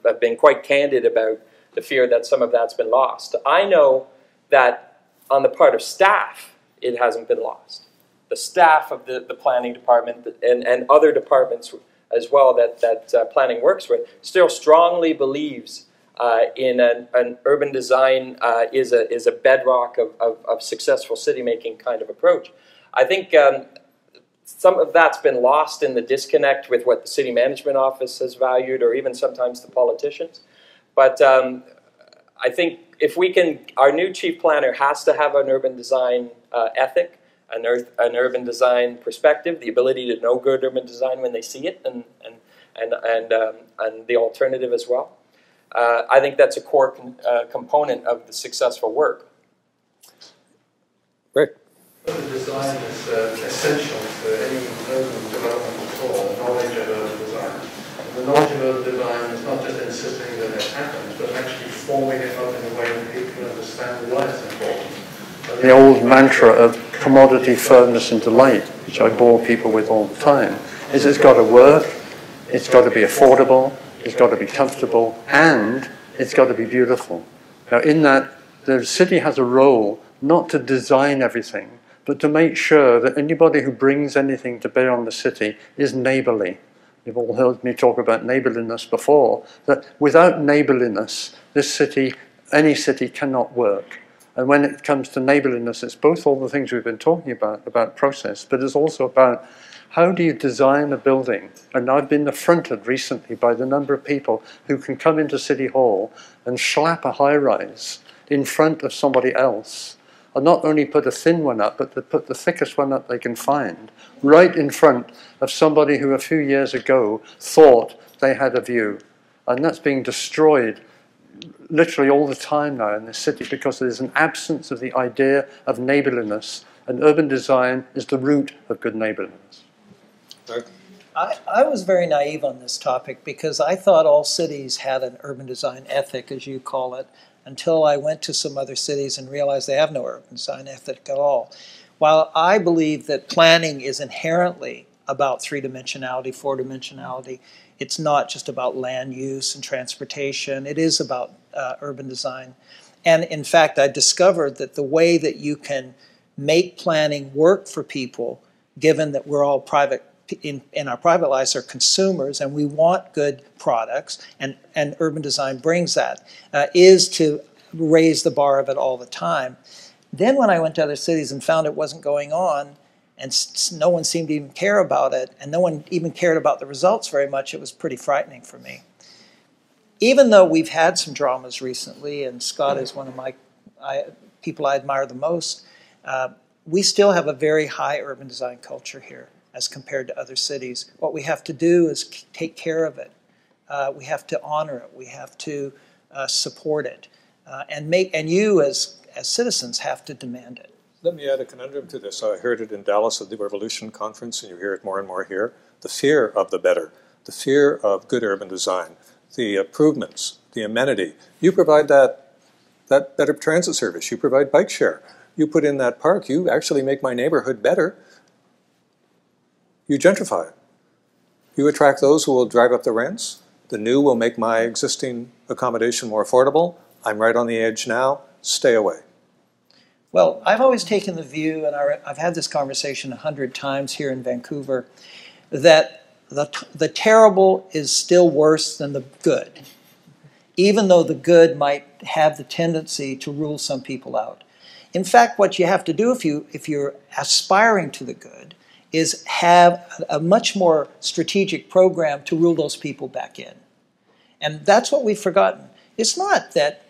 have been quite candid about the fear that some of that's been lost. I know that on the part of staff, it hasn't been lost. The staff of the planning department and other departments as well that planning works with still strongly believes in an urban design is a bedrock of successful city-making kind of approach. I think some of that's been lost in the disconnect with what the city management office has valued, or even sometimes the politicians. But I think if we can, our new chief planner has to have an urban design ethic, an urban design perspective, the ability to know good urban design when they see it, and the alternative as well. I think that's a core component of the successful work. Great. Urban design is essential for any urban development at all, knowledge of urban design. And the knowledge of urban design is not just insisting that it happens, but actually forming it up in a way that people can understand why it's important. And the old mantra of commodity, firmness and delight, which I bore people with all the time, is it's got to work, it's got to be affordable, it's got to be comfortable, and it's got to be beautiful. Now in that, the city has a role not to design everything, but to make sure that anybody who brings anything to bear on the city is neighbourly. You've all heard me talk about neighbourliness before, that without neighbourliness, this city, any city, cannot work. And when it comes to neighbourliness, it's both all the things we've been talking about process, but it's also about how do you design a building? And I've been affronted recently by the number of people who can come into City Hall and slap a high-rise in front of somebody else, and not only put a thin one up, but they put the thickest one up they can find, right in front of somebody who a few years ago thought they had a view. And that's being destroyed literally all the time now in this city, because there's an absence of the idea of neighbourliness, and urban design is the root of good neighbourliness. I was very naive on this topic, because I thought all cities had an urban design ethic, as you call it, until I went to some other cities and realized they have no urban design ethic at all. While I believe that planning is inherently about three-dimensionality, four-dimensionality, it's not just about land use and transportation, it is about urban design. And in fact, I discovered that the way that you can make planning work for people, given that we're all private, in our private lives are consumers, and we want good products, and urban design brings that, is to raise the bar of it all the time. Then when I went to other cities and found it wasn't going on, and no one seemed to even care about it, and no one even cared about the results very much, it was pretty frightening for me. even though we've had some dramas recently, and Scott is one of my people I admire the most, we still have a very high urban design culture here as compared to other cities. What we have to do is take care of it. We have to honor it. We have to support it. And you as citizens have to demand it. Let me add a conundrum to this. I heard it in Dallas at the Revolution Conference, and you hear it more and more here. The fear of the better, the fear of good urban design, the improvements, the amenity. You provide that better transit service. You provide bike share. You put in that park. You actually make my neighborhood better. You gentrify it. You attract those who will drive up the rents. The new will make my existing accommodation more affordable. I'm right on the edge now. Stay away. Well, I've always taken the view, and I've had this conversation 100 times here in Vancouver, that the terrible is still worse than the good, even though the good might have the tendency to rule some people out. In fact, what you have to do if you're aspiring to the good is have a much more strategic program to rule those people back in. And that's what we've forgotten. It's not that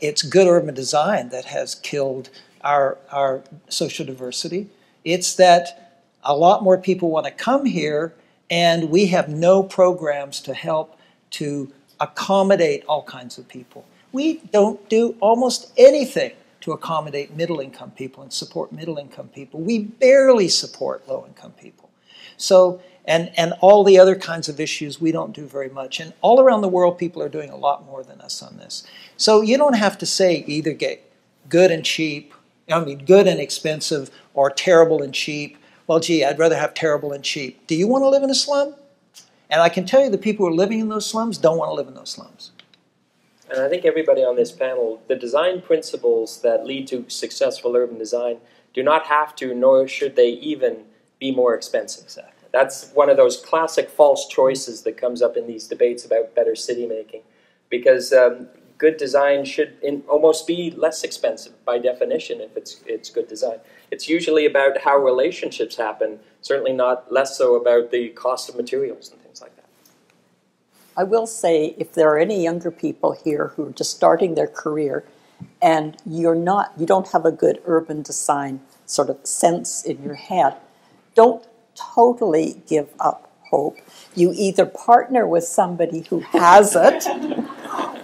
it's good urban design that has killed our social diversity. It's that a lot more people want to come here, and we have no programs to help to accommodate all kinds of people. We don't do almost anything to accommodate middle-income people and support middle-income people. We barely support low-income people. So, and all the other kinds of issues, we don't do very much. And all around the world, people are doing a lot more than us on this. So you don't have to say either get good and cheap, I mean good and expensive, or terrible and cheap. Well, gee, I'd rather have terrible and cheap. Do you want to live in a slum? And I can tell you the people who are living in those slums don't want to live in those slums. And I think everybody on this panel, the design principles that lead to successful urban design do not have to, nor should they even be more expensive. Exactly. That's one of those classic false choices that comes up in these debates about better city making, because good design should almost be less expensive by definition if it's good design. It's usually about how relationships happen, certainly not less so about the cost of materials and things like that. I will say, if there are any younger people here who are just starting their career and you don't have a good urban design sort of sense in your head, don't totally give up hope. You either partner with somebody who has it,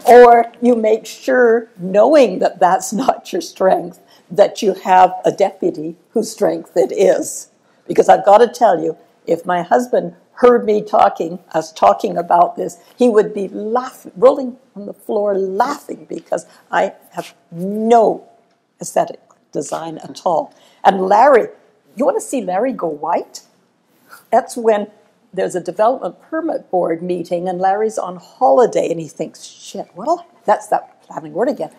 or you make sure, knowing that that's not your strength, that you have a deputy whose strength it is. Because I've got to tell you, if my husband heard me talking about this, he would be laughing, rolling on the floor laughing, because I have no aesthetic design at all. And Larry, you want to see Larry go white? That's when there's a development permit board meeting and Larry's on holiday and he thinks, shit, what'll, that's that planning word again.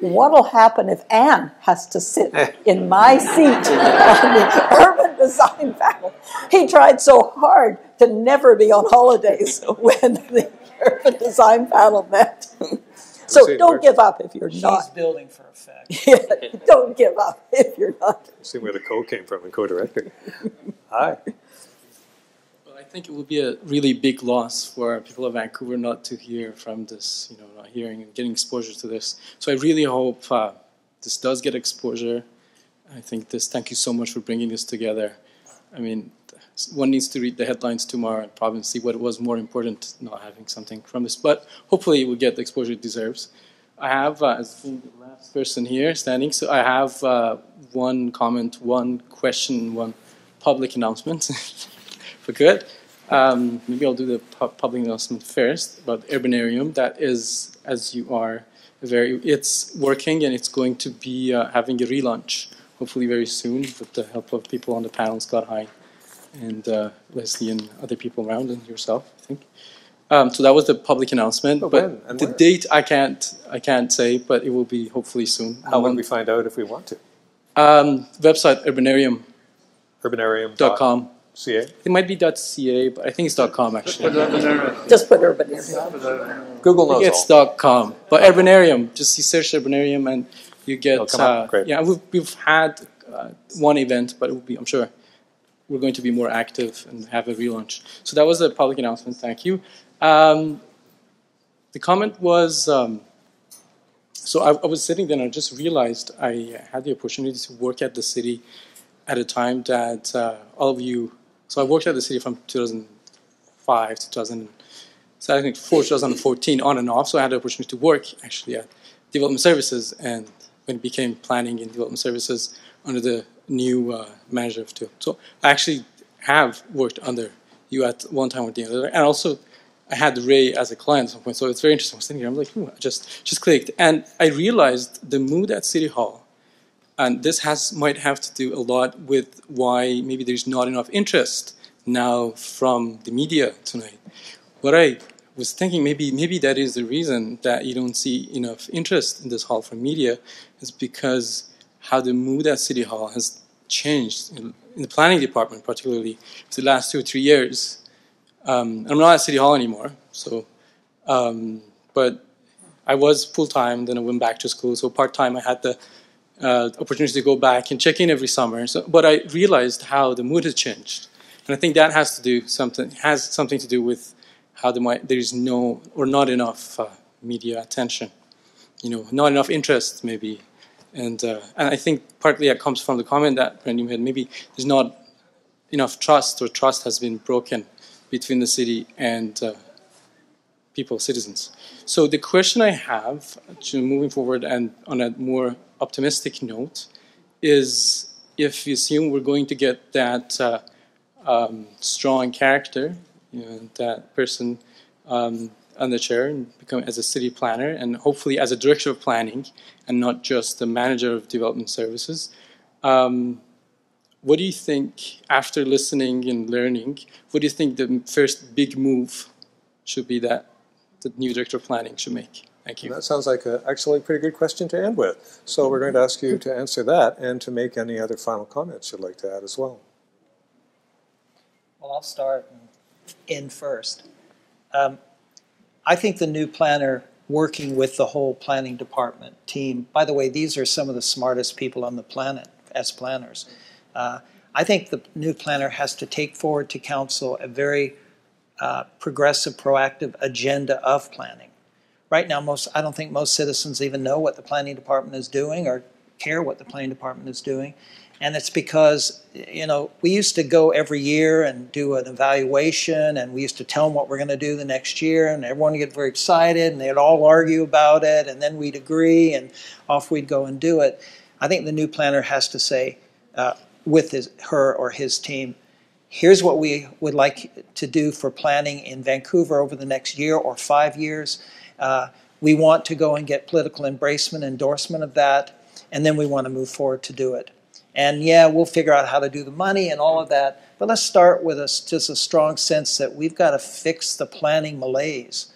What'll happen if Anne has to sit in my seat on the urban design panel? He tried so hard to never be on holidays when the urban design panel met. So don't give up if you're not. She's building for effect. Yeah, don't give up if you're not. See where the code came from in co-directing. Hi. Well, I think it would be a really big loss for people of Vancouver not to hear from this, not hearing and getting exposure to this. So I really hope this does get exposure. I think this, thank you so much for bringing this together. I mean, one needs to read the headlines tomorrow and probably see what was more important, not having something from this. But hopefully we'll get the exposure it deserves. I have, as the last person here standing, so I have one comment, one question, one public announcement, if I could. Maybe I'll do the public announcement first about the Urbanarium. That is, as you are, it's working, and it's going to be having a relaunch, hopefully very soon, with the help of people on the panel, Scot Hein and Leslie and other people around, and yourself, I think. So that was the public announcement. Oh, but the date I can't say, but it will be hopefully soon. How will we find out if we want to? Website Urbanarium. Urbanarium.com. .ca? It might be .ca, but I think it's .com actually. Just put Urbanarium. Google knows all. It's .com, but Urbanarium. Just you search Urbanarium and you get. Yeah, we've had one event, but it will be. I'm sure we're going to be more active and have a relaunch. So that was a public announcement, thank you. The comment was, so I was sitting there and I just realized I had the opportunity to work at the city at a time that all of you, so I worked at the city from 2005 to 2014 on and off, so I had the opportunity to work actually at Development Services, and when it became Planning and Development Services under the new manager of two. So I actually have worked under you at one time or the other, and also I had Ray as a client at some point, so it's very interesting. I was thinking, I'm like, I just clicked, and I realized the mood at City Hall, and this might have to do a lot with why maybe there's not enough interest now from the media tonight. But I was thinking maybe that is the reason that you don't see enough interest in this hall from media, is because how the mood at City Hall has changed in the planning department, particularly for the last 2 or 3 years. I'm not at City Hall anymore, so, but I was full-time, then I went back to school, so part-time I had the opportunity to go back and check in every summer, so, but I realized how the mood has changed, and I think that has something to do with how there is no, or not enough media attention, not enough interest maybe, and I think partly that comes from the comment that Brent had, maybe there's not enough trust, or trust has been broken between the city and people, citizens. So the question I have, moving forward and on a more optimistic note, is if you assume we're going to get that strong character, that person on the chair and become as a city planner and hopefully as a director of planning and not just the manager of development services, what do you think, after listening and learning, what do you think the first big move should be that the new director of planning should make? Thank you. And that sounds like an actually pretty good question to end with. So we're going to ask you to answer that and to make any other final comments you'd like to add as well. Well, I'll start in first. I think the new planner working with the whole planning department team, by the way, these are some of the smartest people on the planet as planners. I think the new planner has to take forward to council a very progressive, proactive agenda of planning. Right now, I don't think most citizens even know what the planning department is doing or care what the planning department is doing. And it's because, we used to go every year and do an evaluation, and we used to tell them what we're going to do the next year, and everyone would get very excited, and they'd all argue about it, and then we'd agree, and off we'd go and do it. I think the new planner has to say, with her or his team, here's what we would like to do for planning in Vancouver over the next year or 5 years. We want to go and get political endorsement of that, and then we want to move forward to do it. And yeah, we'll figure out how to do the money and all of that, but let's start with just a strong sense that we've got to fix the planning malaise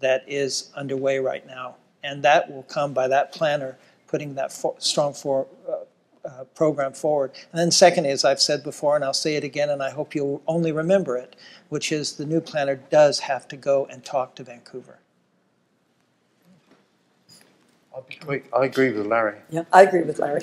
that is underway right now. And that will come by that planner putting that strong program forward. And then second is, I've said before and I'll say it again and I hope you'll only remember it, which is the new planner does have to go and talk to Vancouver. I'll be quick. I agree with Larry. Yeah, I agree with Larry.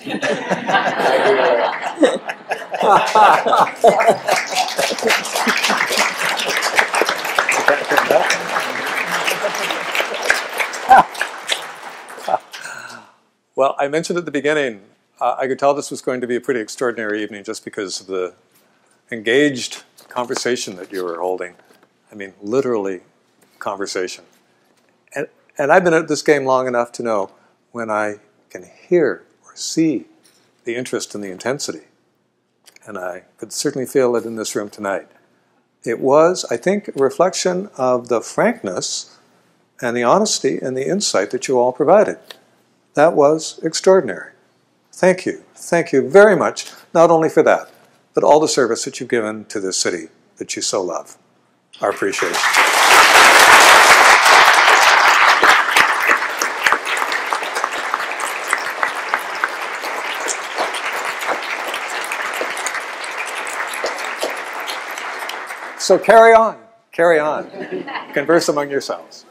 Well, I mentioned at the beginning I could tell this was going to be a pretty extraordinary evening just because of the engaged conversation that you were holding. I mean, literally conversation. And I've been at this game long enough to know when I can hear or see the interest and the intensity. And I could certainly feel it in this room tonight. It was, I think, a reflection of the frankness and the honesty and the insight that you all provided. That was extraordinary. Thank you. Thank you very much, not only for that, but all the service that you've given to this city that you so love. Our appreciation. So carry on. Carry on. Converse among yourselves.